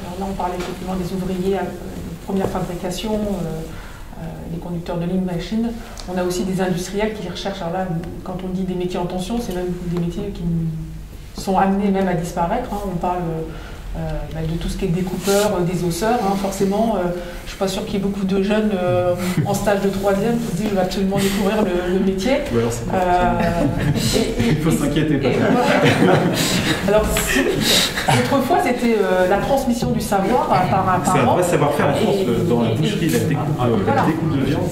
Alors là on parlait effectivement des ouvriers de première fabrication, des conducteurs de ligne machine. On a aussi des industriels qui recherchent, alors là quand on dit des métiers en tension, c'est même des métiers qui sont amenés même à disparaître, hein. On parle de tout ce qui est découpeur, des osseurs, hein, forcément, je ne suis pas sûre qu'il y ait beaucoup de jeunes en stage de 3e qui se disent je vais absolument découvrir le métier. Ouais, alors c'est il faut s'inquiéter pas. Alors, autrefois, c'était la transmission du savoir par un parent. C'est un vrai savoir-faire, en France, dans la boucherie, la découpe, voilà. La découpe de viande,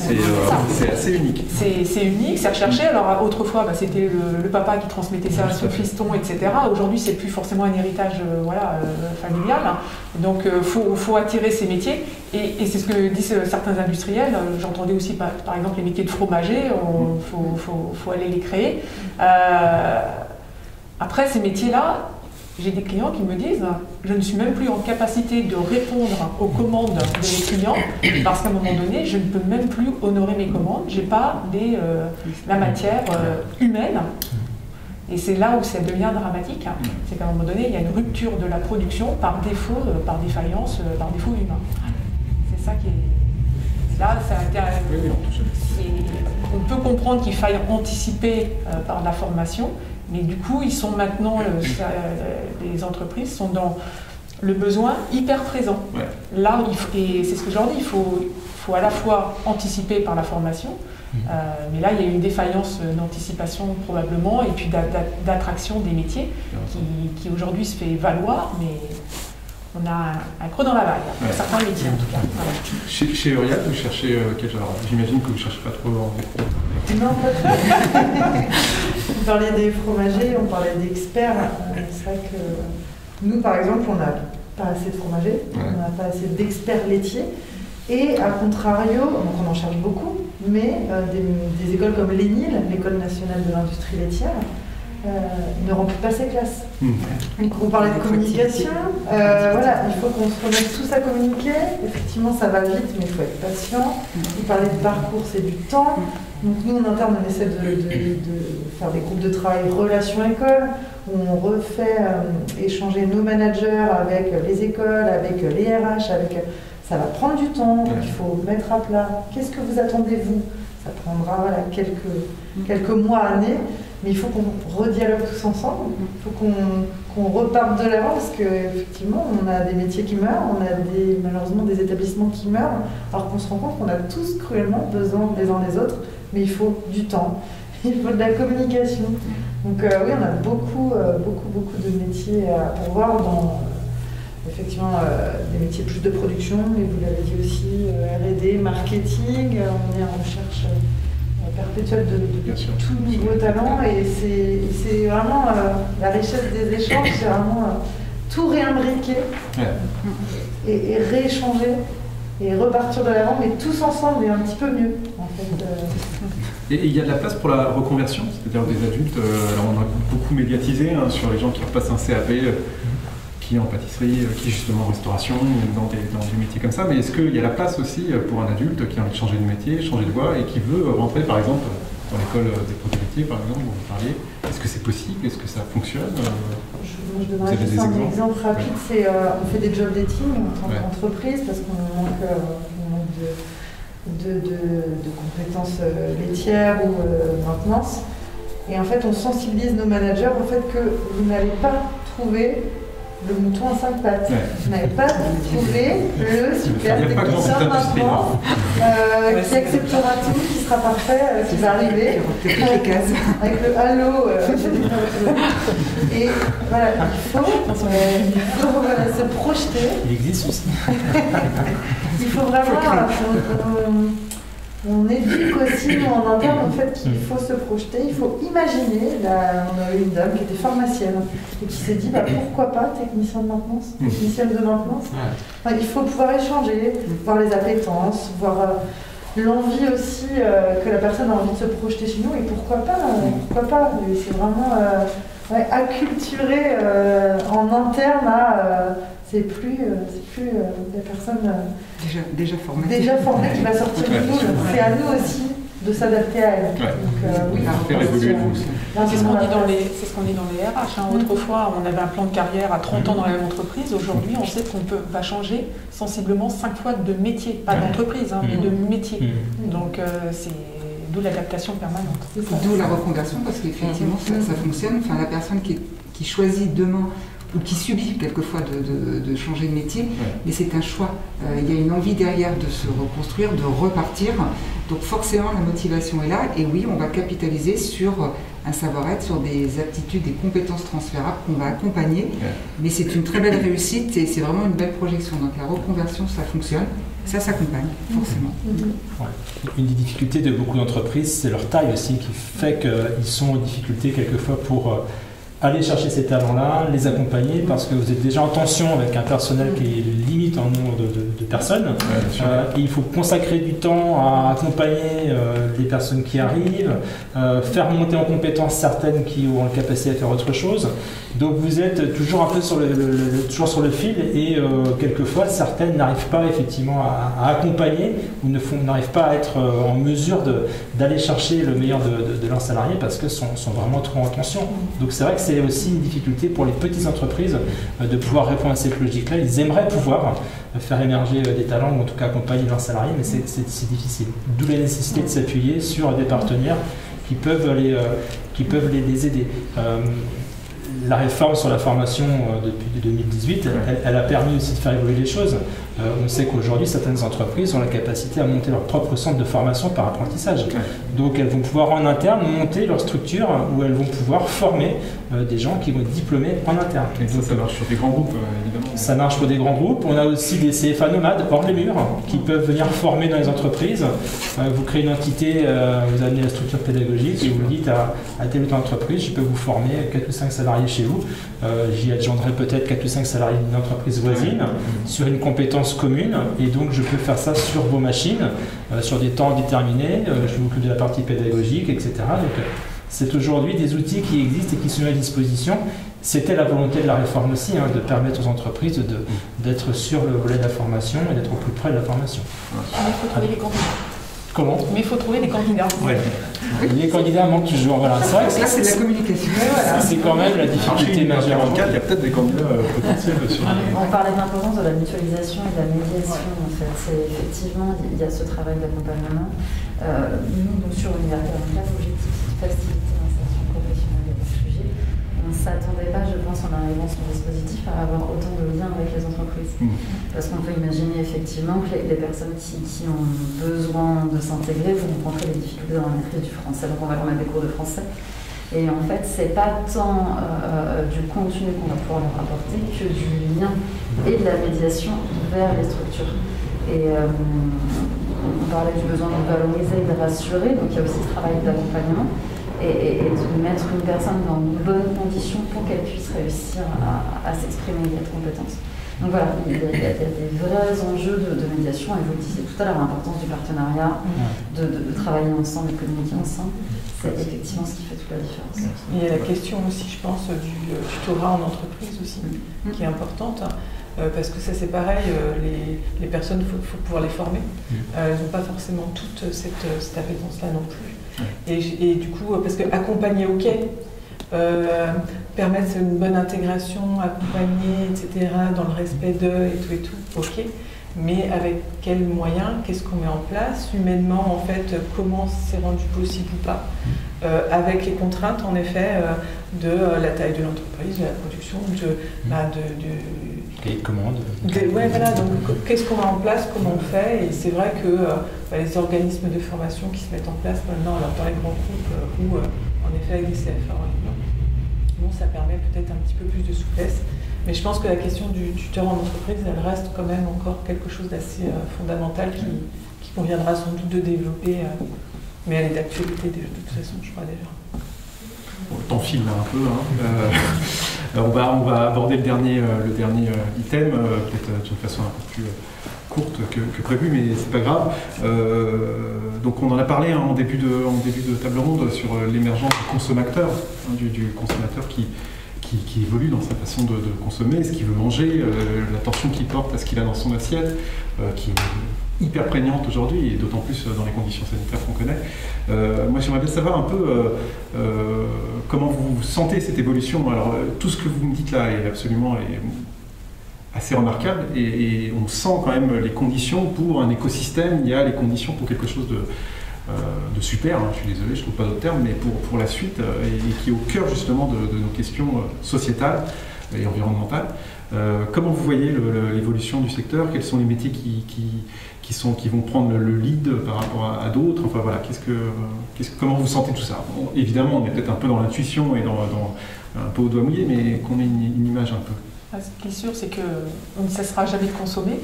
c'est assez unique. C'est unique, c'est recherché. Alors, autrefois, bah, c'était le papa qui transmettait ça à son fiston, etc. Aujourd'hui, c'est plus forcément un héritage, voilà. Familial, donc il faut attirer ces métiers et c'est ce que disent certains industriels. J'entendais aussi par exemple les métiers de fromager, il faut aller les créer. Après ces métiers là, j'ai des clients qui me disent je ne suis même plus en capacité de répondre aux commandes de mes clients parce qu'à un moment donné je ne peux même plus honorer mes commandes, j'ai pas la matière humaine. Et c'est là où ça devient dramatique, hein. C'est qu'à un moment donné, il y a une rupture de la production par défaut, par défaillance, par défaut humain. C'est ça qui est... Là, ça a été... On peut comprendre qu'il faille anticiper par la formation, mais du coup, ils sont maintenant... Les entreprises sont dans le besoin hyper présent. Ouais. Là, et c'est ce que je leur dis, il faut à la fois anticiper par la formation, mais là, il y a une défaillance d'anticipation probablement, et puis d'attraction des métiers qui aujourd'hui se fait valoir, mais on a un creux dans la vague, pour certains métiers en tout cas. Voilà. Chez Eurial, vous cherchez quel genre? J'imagine que vous ne cherchez pas trop en déco. Non, pas trop. Vous parliez des fromagers, on parlait d'experts. C'est vrai que nous, par exemple, on n'a pas assez de fromagers, on n'a pas assez d'experts laitiers. Et à contrario, donc on en cherche beaucoup, mais des écoles comme l'ENIL, l'École nationale de l'industrie laitière, ne remplissent pas ses classes. Donc on parlait de communication, voilà, il faut qu'on se remette tous à communiquer. Effectivement, ça va vite, mais il faut être patient. Vous parlez de parcours, c'est du temps. Donc nous, en interne, on essaie de faire des groupes de travail relations-écoles, où on refait échanger nos managers avec les écoles, avec les RH, avec... Ça va prendre du temps, il faut mettre à plat. Qu'est-ce que vous attendez, vous? Ça prendra voilà, quelques mois, années, mais il faut qu'on redialogue tous ensemble, il faut qu'on reparte de l'avant, parce qu'effectivement, on a des métiers qui meurent, on a malheureusement des établissements qui meurent, alors qu'on se rend compte qu'on a tous cruellement besoin les uns des autres, mais il faut du temps, il faut de la communication. Donc oui, on a beaucoup de métiers à pourvoir dans... Effectivement, des métiers plus de production, mais vous l'avez dit aussi, R&D, marketing, on est en recherche perpétuelle de tout nouveau talent et c'est vraiment la richesse des échanges, c'est vraiment tout réimbriquer et rééchanger et repartir de l'avant, mais tous ensemble et un petit peu mieux en fait. Et il y a de la place pour la reconversion, c'est-à-dire des adultes, alors on a beaucoup médiatisé hein, sur les gens qui repassent un CAP. En pâtisserie, qui justement en restauration, dans des métiers comme ça, mais est-ce qu'il y a la place aussi pour un adulte qui a envie de changer de métier, changer de voie et qui veut rentrer par exemple dans l'école des produits laitiers, par exemple, dont vous parliez, est-ce que c'est possible, est-ce que ça fonctionne? Je donnerais juste un exemple rapide, c'est on fait des job dating en tant qu'entreprise parce qu'on manque de compétences laitières ou maintenance, et en fait on sensibilise nos managers au fait que vous n'allez pas trouver le mouton à 5 pattes. Vous n'avez pas trouvé le super technicien maintenant qui acceptera tout, qui sera parfait, qui va arriver avec le halo. Et voilà, il faut voilà, se projeter. Il existe aussi. Il faut vraiment On éduque aussi, nous, en interne, en fait, qu'il faut se projeter, il faut imaginer. Là, on a eu une dame qui était pharmacienne et qui s'est dit, bah, pourquoi pas technicien de maintenance, technicienne de maintenance. Enfin, il faut pouvoir échanger, voir les appétences, voir l'envie aussi que la personne a envie de se projeter chez nous, et pourquoi pas, c'est vraiment acculturer en interne à... c'est plus la personne déjà formée qui va sortir du moule. C'est à nous aussi de s'adapter à elle. Ouais. Donc, oui, faire évoluer nous aussi. C'est ce qu'on dit dans les RH. Hein. Autrefois, on avait un plan de carrière à 30 ans dans la même entreprise. Aujourd'hui, on sait qu'on va changer sensiblement 5 fois de métier. Pas d'entreprise, hein, mais de métier. Donc, c'est... D'où l'adaptation permanente. D'où la refondation, parce qu'effectivement, ça fonctionne. Enfin, la personne qui choisit demain ou qui subit quelquefois de changer de métier, mais c'est un choix. Il y a une envie derrière de se reconstruire, de repartir. Donc forcément, la motivation est là. Et oui, on va capitaliser sur un savoir-être, sur des aptitudes, des compétences transférables qu'on va accompagner. Mais c'est une très belle réussite et c'est vraiment une belle projection. Donc la reconversion, ça fonctionne. Ça s'accompagne, forcément. Une des difficultés de beaucoup d'entreprises, c'est leur taille aussi, qui fait qu'ils sont en difficulté quelquefois pour aller chercher ces talents-là, les accompagner, parce que vous êtes déjà en tension avec un personnel qui est limite en nombre de personnes. Et il faut consacrer du temps à accompagner les personnes qui arrivent, faire monter en compétences certaines qui auront la capacité à faire autre chose. Donc vous êtes toujours un peu sur toujours sur le fil, et quelquefois certaines n'arrivent pas effectivement à accompagner ou n'arrivent pas à être en mesure d'aller chercher le meilleur de leurs salariés parce que sont vraiment trop en tension. Donc c'est vrai que c'est aussi une difficulté pour les petites entreprises de pouvoir répondre à cette logique-là. Ils aimeraient pouvoir faire émerger des talents ou en tout cas accompagner leurs salariés, mais c'est difficile. D'où la nécessité de s'appuyer sur des partenaires qui peuvent les aider. La réforme sur la formation depuis 2018, elle a permis aussi de faire évoluer les choses. On sait qu'aujourd'hui, certaines entreprises ont la capacité à monter leur propre centre de formation par apprentissage. Donc elles vont pouvoir en interne monter leur structure où elles vont pouvoir former des gens qui vont être diplômés en interne. Et donc, ça marche sur des grands groupes, évidemment. Ça marche sur des grands groupes. On a aussi des CFA nomades hors les murs qui peuvent venir former dans les entreprises. Vous créez une entité, vous amenez la structure pédagogique et vous dites à telle ou telle entreprise, je peux vous former 4 ou 5 salariés chez vous, j'y adjoindrai peut-être 4 ou 5 salariés d'une entreprise voisine sur une compétence commune, et donc je peux faire ça sur vos machines, sur des temps déterminés, je m'occupe de la partie pédagogique, etc. Donc c'est aujourd'hui des outils qui existent et qui sont mis à disposition. C'était la volonté de la réforme aussi, de permettre aux entreprises d'être sur le volet de la formation et d'être au plus près de la formation. Mais il faut trouver des candidats. Les candidats manquent toujours. Voilà. Là, c'est de la communication. C'est quand même la difficulté majeure. Il y a peut-être des candidats potentiels. On parlait de l'importance de la mutualisation et de la médiation. En fait. Effectivement, il y a ce travail d'accompagnement. Nous, donc, sur Univers 44, l'objectif, c'est de faciliter l'insertion professionnelle des réfugiés. On ne s'attendait pas, je pense, en arrivant sur le dispositif, à avoir autant de liens avec les entreprises. Parce qu'on peut imaginer effectivement que les personnes qui ont besoin de s'intégrer vont rencontrer des difficultés dans la maîtrise du français. Donc on va leur mettre des cours de français. Et en fait, c'est pas tant du contenu qu'on va pouvoir leur apporter que du lien et de la médiation vers les structures. Et on parlait du besoin de valoriser, de rassurer. Donc il y a aussi le travail d'accompagnement et de mettre une personne dans de bonnes conditions pour qu'elle puisse réussir à s'exprimer et être compétente. Donc voilà, il y a des vrais enjeux de médiation, et vous le disiez tout à l'heure, l'importance du partenariat, de travailler ensemble, de communiquer ensemble, c'est effectivement ce qui fait toute la différence. Il y a la question aussi, je pense, du tutorat en entreprise aussi, qui est importante, parce que ça c'est pareil, les personnes, il faut pouvoir les former, elles n'ont pas forcément toute cette appétence-là non plus. Et du coup, parce que accompagner, ok, permettre une bonne intégration, accompagner, etc., dans le respect d'eux et tout, ok. Mais avec quels moyens, qu'est-ce qu'on met en place, humainement, en fait, comment c'est rendu possible ou pas, avec les contraintes, en effet, de la taille de l'entreprise, de la production, de commandes. Oui, voilà, donc qu'est-ce qu'on met en place, comment on fait, et c'est vrai que les organismes de formation qui se mettent en place maintenant, alors dans les grands groupes, ou en effet avec des CFA, ça permet peut-être un petit peu plus de souplesse Mais je pense que la question du tuteur en entreprise, elle reste quand même encore quelque chose d'assez fondamental qui conviendra sans doute de développer, mais elle est d'actualité de toute façon, je crois déjà. Bon, le temps file là, un peu. Hein. On va aborder le dernier item, peut-être d'une façon un peu plus courte que prévu, mais c'est pas grave. Donc on en a parlé hein, en début de table ronde sur l'émergence du consommateur, hein, du consommateur qui évolue dans sa façon de consommer, ce qu'il veut manger, l'attention qu'il porte à ce qu'il a dans son assiette, qui est hyper prégnante aujourd'hui, et d'autant plus dans les conditions sanitaires qu'on connaît. Moi j'aimerais bien savoir un peu comment vous sentez cette évolution. Alors tout ce que vous me dites là est absolument assez remarquable, et on sent quand même les conditions pour un écosystème, il y a les conditions pour quelque chose de super, hein, je suis désolé, je ne trouve pas d'autre terme, mais pour la suite, et qui est au cœur justement de nos questions sociétales et environnementales. Comment vous voyez l'évolution du secteur? Quels sont les métiers qui vont prendre le lead par rapport à d'autres? Enfin voilà, comment vous sentez tout ça? Bon, évidemment, on est peut-être un peu dans l'intuition et dans un peu au doigt mouillé, mais qu'on ait une image un peu. Ce qui est sûr, c'est qu'on ne cessera jamais de consommer.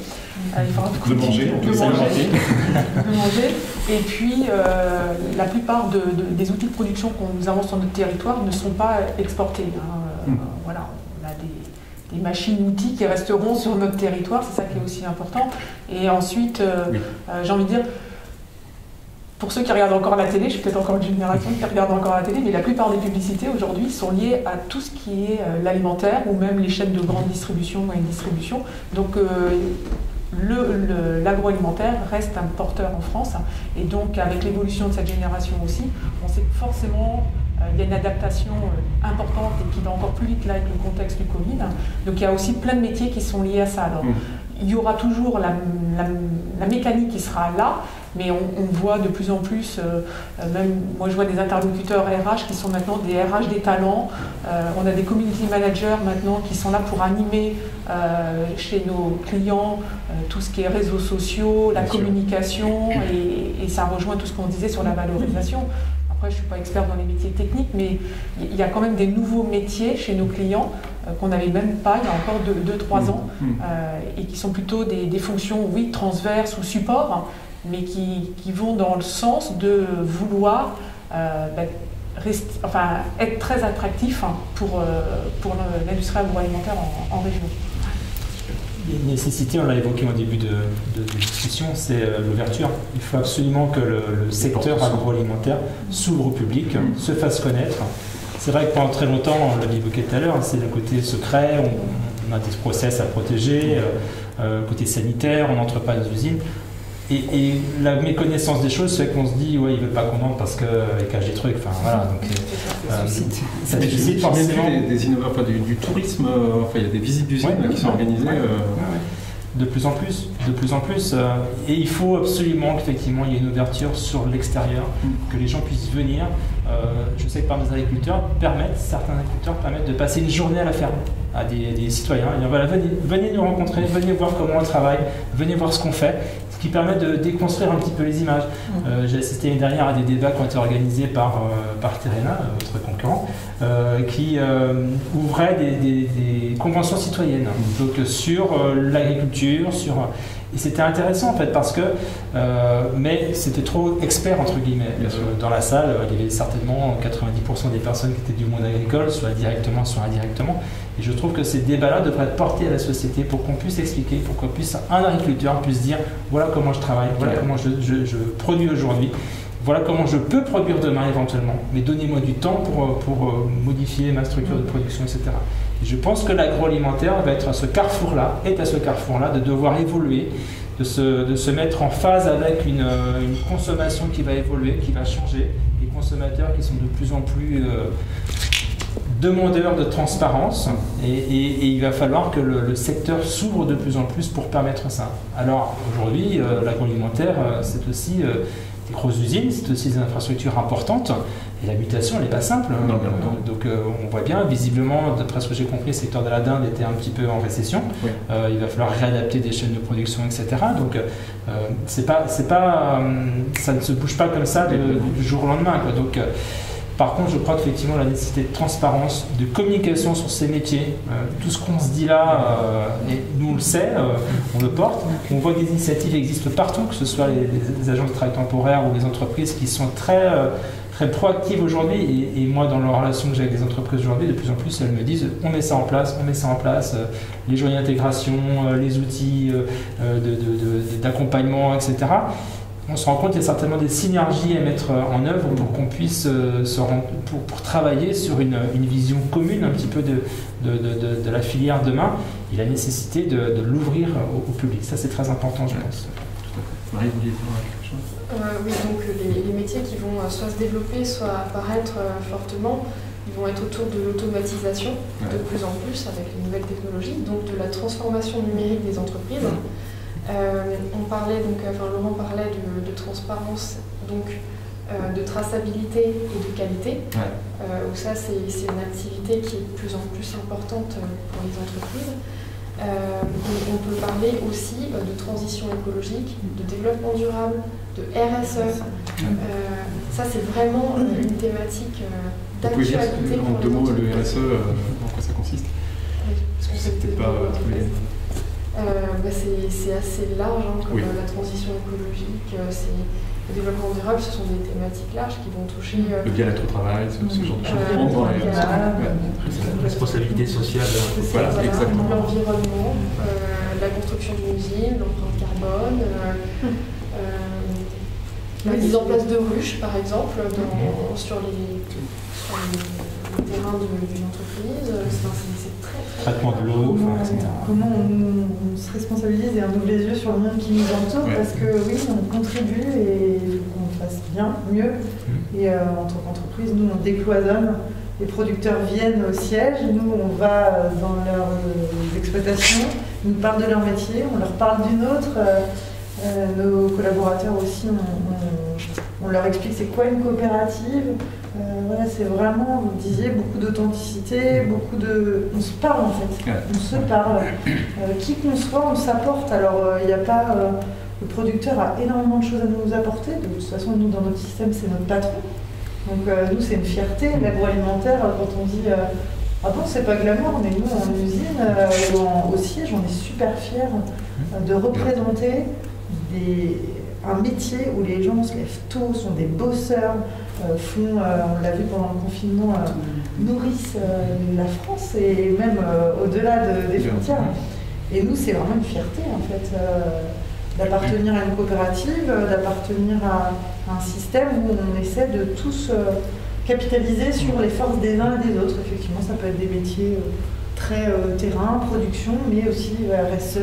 Il faudra de manger, Et puis, la plupart des outils de production qu'on nous avons sur notre territoire ne sont pas exportés. Hein. Voilà, on a des machines-outils qui resteront sur notre territoire, c'est ça qui est aussi important. Et ensuite, j'ai envie de dire, pour ceux qui regardent encore la télé, je suis peut-être encore une génération qui regarde encore la télé, mais la plupart des publicités aujourd'hui sont liées à tout ce qui est l'alimentaire ou même les chaînes de grande distribution ou distribution. Donc l'agroalimentaire reste un porteur en France, et donc avec l'évolution de cette génération aussi, on sait forcément il y a une adaptation importante et qui va encore plus vite là avec le contexte du Covid. Donc il y a aussi plein de métiers qui sont liés à ça. Alors, il y aura toujours la mécanique qui sera là, mais on voit de plus en plus, même moi je vois des interlocuteurs RH qui sont maintenant des RH des talents, on a des community managers maintenant qui sont là pour animer chez nos clients tout ce qui est réseaux sociaux, la communication, et ça rejoint tout ce qu'on disait sur la valorisation. Après, je ne suis pas expert dans les métiers techniques, mais il y a quand même des nouveaux métiers chez nos clients qu'on n'avait même pas il y a encore 2-3 ans, et qui sont plutôt des fonctions, oui, transverses ou supports, hein, mais qui vont dans le sens de vouloir être très attractif hein, pour l'industrie agroalimentaire en région. Il y a une nécessité, on l'a évoqué au début de discussion, c'est l'ouverture. Il faut absolument que le secteur agroalimentaire s'ouvre au public, se fasse connaître. C'est vrai que pendant très longtemps, on l'avait évoqué tout à l'heure, c'est le côté secret, on a des process à protéger, côté sanitaire, on n'entre pas dans les usines. Et la méconnaissance des choses, c'est qu'on se dit, ouais, il ne veut pas qu'on entre parce qu'il cache des trucs. Enfin voilà, donc ça suscite forcément des innovateurs, enfin, du tourisme. Enfin, il y a des visites d'usines qui sont organisées. De plus en plus, de plus en plus. Et il faut absolument qu'effectivement il y ait une ouverture sur l'extérieur, que les gens puissent venir. Je sais que parmi les agriculteurs, certains agriculteurs permettent de passer une journée à la ferme, à des citoyens. Et voilà, venez nous rencontrer, venez voir comment on travaille, venez voir ce qu'on fait, ce qui permet de déconstruire un petit peu les images. J'ai assisté l'année dernière à des débats qui ont été organisés par Terra, votre concurrent, qui ouvraient des conventions citoyennes, donc sur l'agriculture, sur... Et c'était intéressant en fait parce que, mais c'était trop expert entre guillemets. Dans la salle, il y avait certainement 90% des personnes qui étaient du monde agricole, soit directement, soit indirectement. Et je trouve que ces débats-là devraient être portés à la société pour qu'on puisse expliquer, pour qu'on puisse, un agriculteur puisse dire voilà comment je travaille, voilà comment je produis aujourd'hui, voilà comment je peux produire demain éventuellement, mais donnez-moi du temps pour modifier ma structure de production, etc. Et je pense que l'agroalimentaire va être à ce carrefour-là, de devoir évoluer, de se mettre en phase avec une consommation qui va évoluer, qui va changer, les consommateurs qui sont de plus en plus demandeurs de transparence, et il va falloir que le secteur s'ouvre de plus en plus pour permettre ça. Alors aujourd'hui, l'agroalimentaire, c'est aussi... des grosses usines, c'est aussi des infrastructures importantes, et la mutation, elle n'est pas simple. Donc on voit bien, visiblement, d'après ce que j'ai compris, le secteur de la dinde était un petit peu en récession. Il va falloir réadapter des chaînes de production, etc. Donc ça ne se bouge pas comme ça du jour au lendemain. Quoi. Donc Par contre, je crois qu'effectivement, la nécessité de transparence, de communication sur ces métiers, tout ce qu'on se dit là, et nous on le sait, on le porte. On voit que des initiatives existent partout, que ce soit les agences de travail temporaire ou les entreprises qui sont très proactives aujourd'hui. Et moi, dans la relation que j'ai avec les entreprises aujourd'hui, de plus en plus, elles me disent on met ça en place, on met ça en place, les journées d'intégration, les outils d'accompagnement, etc. On se rend compte qu'il y a certainement des synergies à mettre en œuvre pour qu'on puisse pour travailler sur une vision commune un petit peu de la filière demain et la nécessité de l'ouvrir au public. Ça, c'est très important, je pense. Marie, vous voulez voir quelque chose ? Oui, donc les métiers qui vont soit se développer, soit apparaître fortement, ils vont être autour de l'automatisation de plus en plus avec les nouvelles technologies, donc de la transformation numérique des entreprises. On parlait donc, Laurent parlait de transparence, donc de traçabilité et de qualité. Donc ça, c'est une activité qui est de plus en plus importante pour les entreprises. On peut parler aussi de transition écologique, de développement durable, de RSE. Ça, c'est vraiment une thématique d'actualité. Vous pouvez dire en deux mots le RSE, en quoi ça consiste? Parce que c'est peut-être pas tous les... c'est assez large, hein, comme la transition écologique, le développement durable, ce sont des thématiques larges qui vont toucher... le bien-être au travail, ce genre de choses. La responsabilité sociale, voilà, exactement. L'environnement, la construction d'une usine, l'empreinte carbone, la mise en place de ruches, par exemple, sur les terrains d'une entreprise. Traitement de l'eau, comment on se responsabilise et on ouvre les yeux sur le monde qui nous entoure, parce que oui, on contribue et qu'on fasse bien, mieux. Et en tant qu'entreprise, nous on décloisonne, les producteurs viennent au siège, nous on va dans leurs exploitations, ils nous parlent de leur métier, on leur parle d'une autre. Nos collaborateurs aussi, on leur explique c'est quoi une coopérative. Voilà, c'est vraiment, vous disiez, beaucoup d'authenticité, beaucoup de... On se parle en fait, on se parle. Qui qu'on soit, on s'apporte. Alors, il n'y a pas... Le producteur a énormément de choses à nous apporter. De toute façon, nous, dans notre système, c'est notre patron. Donc, nous, c'est une fierté. L'agroalimentaire, quand on dit... Ah bon, c'est pas glamour, mais nous, en usine, au siège, on est super fiers de représenter des... un métier où les gens se lèvent tôt, sont des bosseurs, font, on l'a vu pendant le confinement, nourrissent la France et même au-delà des frontières. Et nous, c'est vraiment une fierté en fait d'appartenir à une coopérative, d'appartenir à un système où on essaie de tous capitaliser sur les forces des uns et des autres. Effectivement, ça peut être des métiers très terrain, production, mais aussi RSE.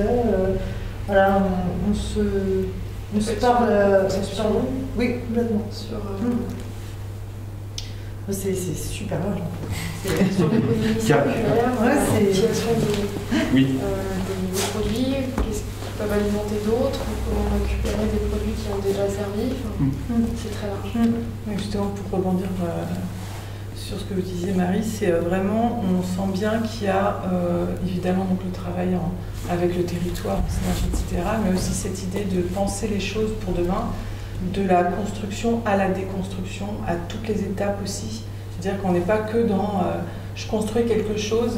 Voilà, on se parle... Oui, complètement. C'est super large. C'est sur l'économie circulaire, l'utilisation des produits, qu'est-ce qu'ils peuvent alimenter d'autres, comment récupérer des produits qui ont déjà servi. C'est très large. Justement, pour rebondir sur ce que vous disiez, Marie, c'est vraiment, on sent bien qu'il y a évidemment donc, le travail avec le territoire, etc., mais aussi cette idée de penser les choses pour demain, de la construction à la déconstruction, à toutes les étapes aussi. C'est-à-dire qu'on n'est pas que dans je construis quelque chose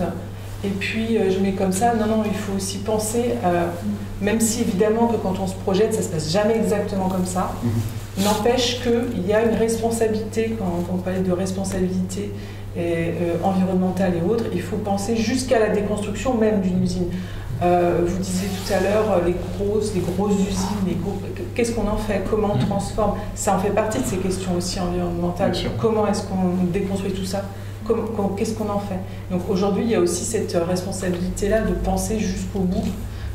et puis je mets comme ça. Non, non, il faut aussi penser, même si évidemment que quand on se projette, ça ne se passe jamais exactement comme ça, n'empêche qu'il y a une responsabilité, quand on parlait de responsabilité environnementale et autres, il faut penser jusqu'à la déconstruction même d'une usine. Vous disiez tout à l'heure les grosses usines, qu'est-ce qu'on en fait, comment on transforme, ça en fait partie de ces questions aussi environnementales, comment est-ce qu'on déconstruit tout ça, qu'est-ce qu'on en fait. Donc aujourd'hui il y a aussi cette responsabilité-là de penser jusqu'au bout,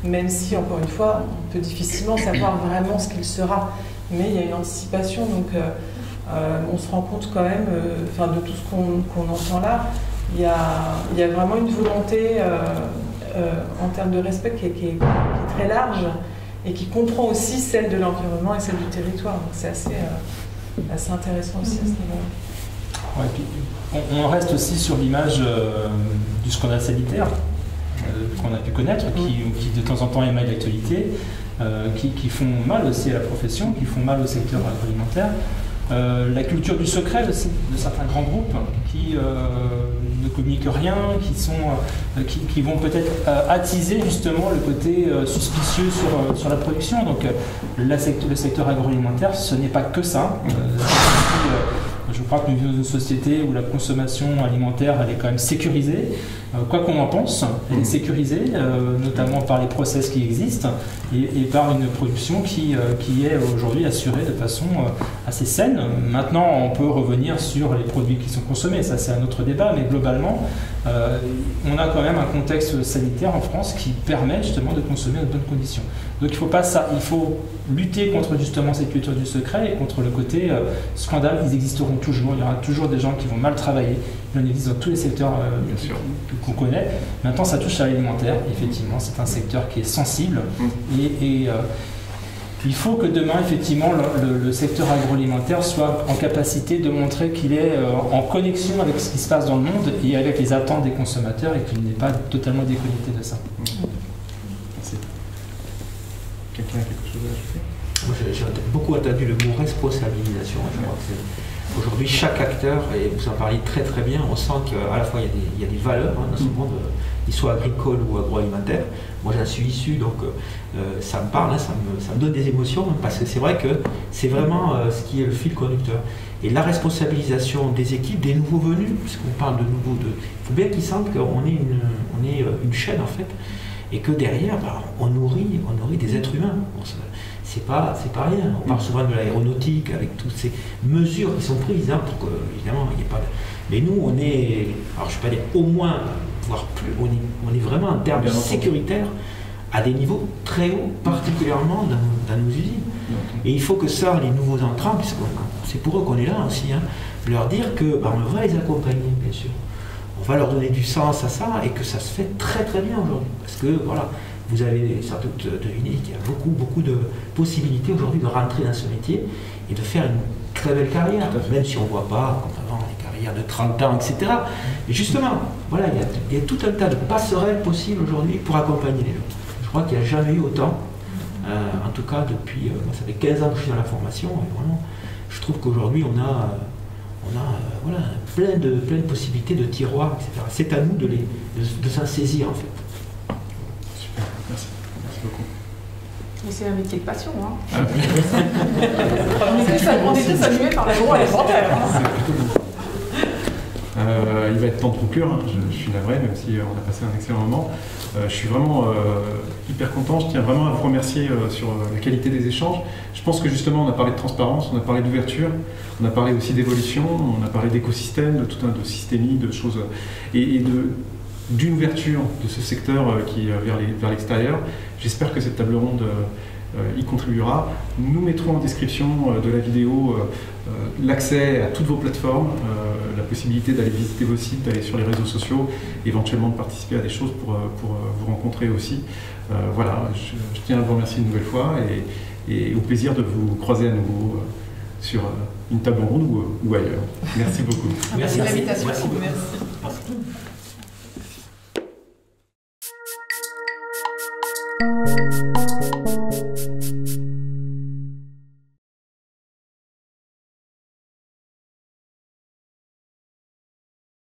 même si encore une fois on peut difficilement savoir vraiment ce qu'il sera, mais il y a une anticipation, donc on se rend compte quand même de tout ce qu'on entend là, il y a vraiment une volonté en termes de respect qui est très large et qui comprend aussi celle de l'environnement et celle du territoire. Donc c'est assez intéressant aussi à ce niveau-là. Ouais, puis on reste aussi sur l'image du scandale sanitaire qu'on a pu connaître, qui de temps en temps émaille l'actualité, qui font mal aussi à la profession, qui font mal au secteur agroalimentaire. La culture du secret aussi, de certains grands groupes qui ne communiquent rien, qui vont peut-être attiser justement le côté suspicieux sur la production. Donc le secteur agroalimentaire, ce n'est pas que ça. Je crois que nous vivons dans une société où la consommation alimentaire, elle est quand même sécurisée. Quoi qu'on en pense, elle est sécurisée, notamment par les process qui existent et par une production qui est aujourd'hui assurée de façon assez saine. Maintenant, on peut revenir sur les produits qui sont consommés, ça c'est un autre débat, mais globalement, on a quand même un contexte sanitaire en France qui permet justement de consommer en bonnes conditions. Donc il faut pas ça, il faut lutter contre justement cette culture du secret et contre le côté scandale. Ils existeront toujours, il y aura toujours des gens qui vont mal travailler. Il en existe dans tous les secteurs qu'on connaît. Maintenant, ça touche à l'alimentaire. Effectivement, c'est un secteur qui est sensible. Et il faut que demain, effectivement, le secteur agroalimentaire soit en capacité de montrer qu'il est en connexion avec ce qui se passe dans le monde et avec les attentes des consommateurs et qu'il n'est pas totalement déconnecté de ça. Merci. Quelqu'un a quelque chose à ajouter? Moi, j'ai beaucoup entendu le mot responsabilisation. Je crois que aujourd'hui, chaque acteur, et vous en parlez très très bien, on sent qu'à la fois il y a des valeurs dans ce monde, qu'ils soient agricoles ou agroalimentaires. Moi j'en suis issu, donc ça me parle, hein, ça me donne des émotions, parce que c'est vrai que c'est vraiment ce qui est le fil conducteur. Et la responsabilisation des équipes, des nouveaux venus, puisqu'on parle de nouveaux... Il faut bien qu'ils sentent qu'on est une chaîne en fait, et que derrière, bah, on nourrit des êtres humains. C'est pas rien. On parle souvent de l'aéronautique avec toutes ces mesures qui sont prises, hein, pour que, évidemment, il n'y ait pas de... Mais nous, on est, alors je ne vais pas dire au moins, voire plus, on est vraiment en termes sécuritaires à des niveaux très hauts, particulièrement dans nos usines. Et il faut que ça, les nouveaux entrants, puisque c'est pour eux qu'on est là aussi, hein, leur dire que bah, on va les accompagner, bien sûr. On va leur donner du sens à ça et que ça se fait très très bien aujourd'hui. Parce que, voilà. Vous avez sans doute deviné qu'il y a beaucoup de possibilités aujourd'hui de rentrer dans ce métier et de faire une très belle carrière, même si on ne voit pas, comme avant, les carrières de 30 ans, etc. Mais justement, voilà, il y a tout un tas de passerelles possibles aujourd'hui pour accompagner les gens. Je crois qu'il n'y a jamais eu autant, en tout cas depuis, moi, ça fait 15 ans que je suis dans la formation, et vraiment, je trouve qu'aujourd'hui on a plein de possibilités de tiroirs, etc. C'est à nous de s'en saisir en fait. Mais c'est un métier de passion, hein. Ah. On est tous allumés par la loi alimentaire. Il va être temps de conclure, hein. Je suis navré, même si on a passé un excellent moment. Je suis vraiment hyper content, je tiens vraiment à vous remercier sur la qualité des échanges. Je pense que justement on a parlé de transparence, on a parlé d'ouverture, on a parlé aussi d'évolution, on a parlé d'écosystème, de tout un de systémie, de choses, d'une ouverture de ce secteur qui vers l'extérieur. J'espère que cette table ronde y contribuera. Nous mettrons en description de la vidéo l'accès à toutes vos plateformes, la possibilité d'aller visiter vos sites, d'aller sur les réseaux sociaux, éventuellement de participer à des choses pour vous rencontrer aussi. Voilà, je tiens à vous remercier une nouvelle fois et au plaisir de vous croiser à nouveau sur une table ronde ou ailleurs. Merci beaucoup. Merci de l'invitation. Merci.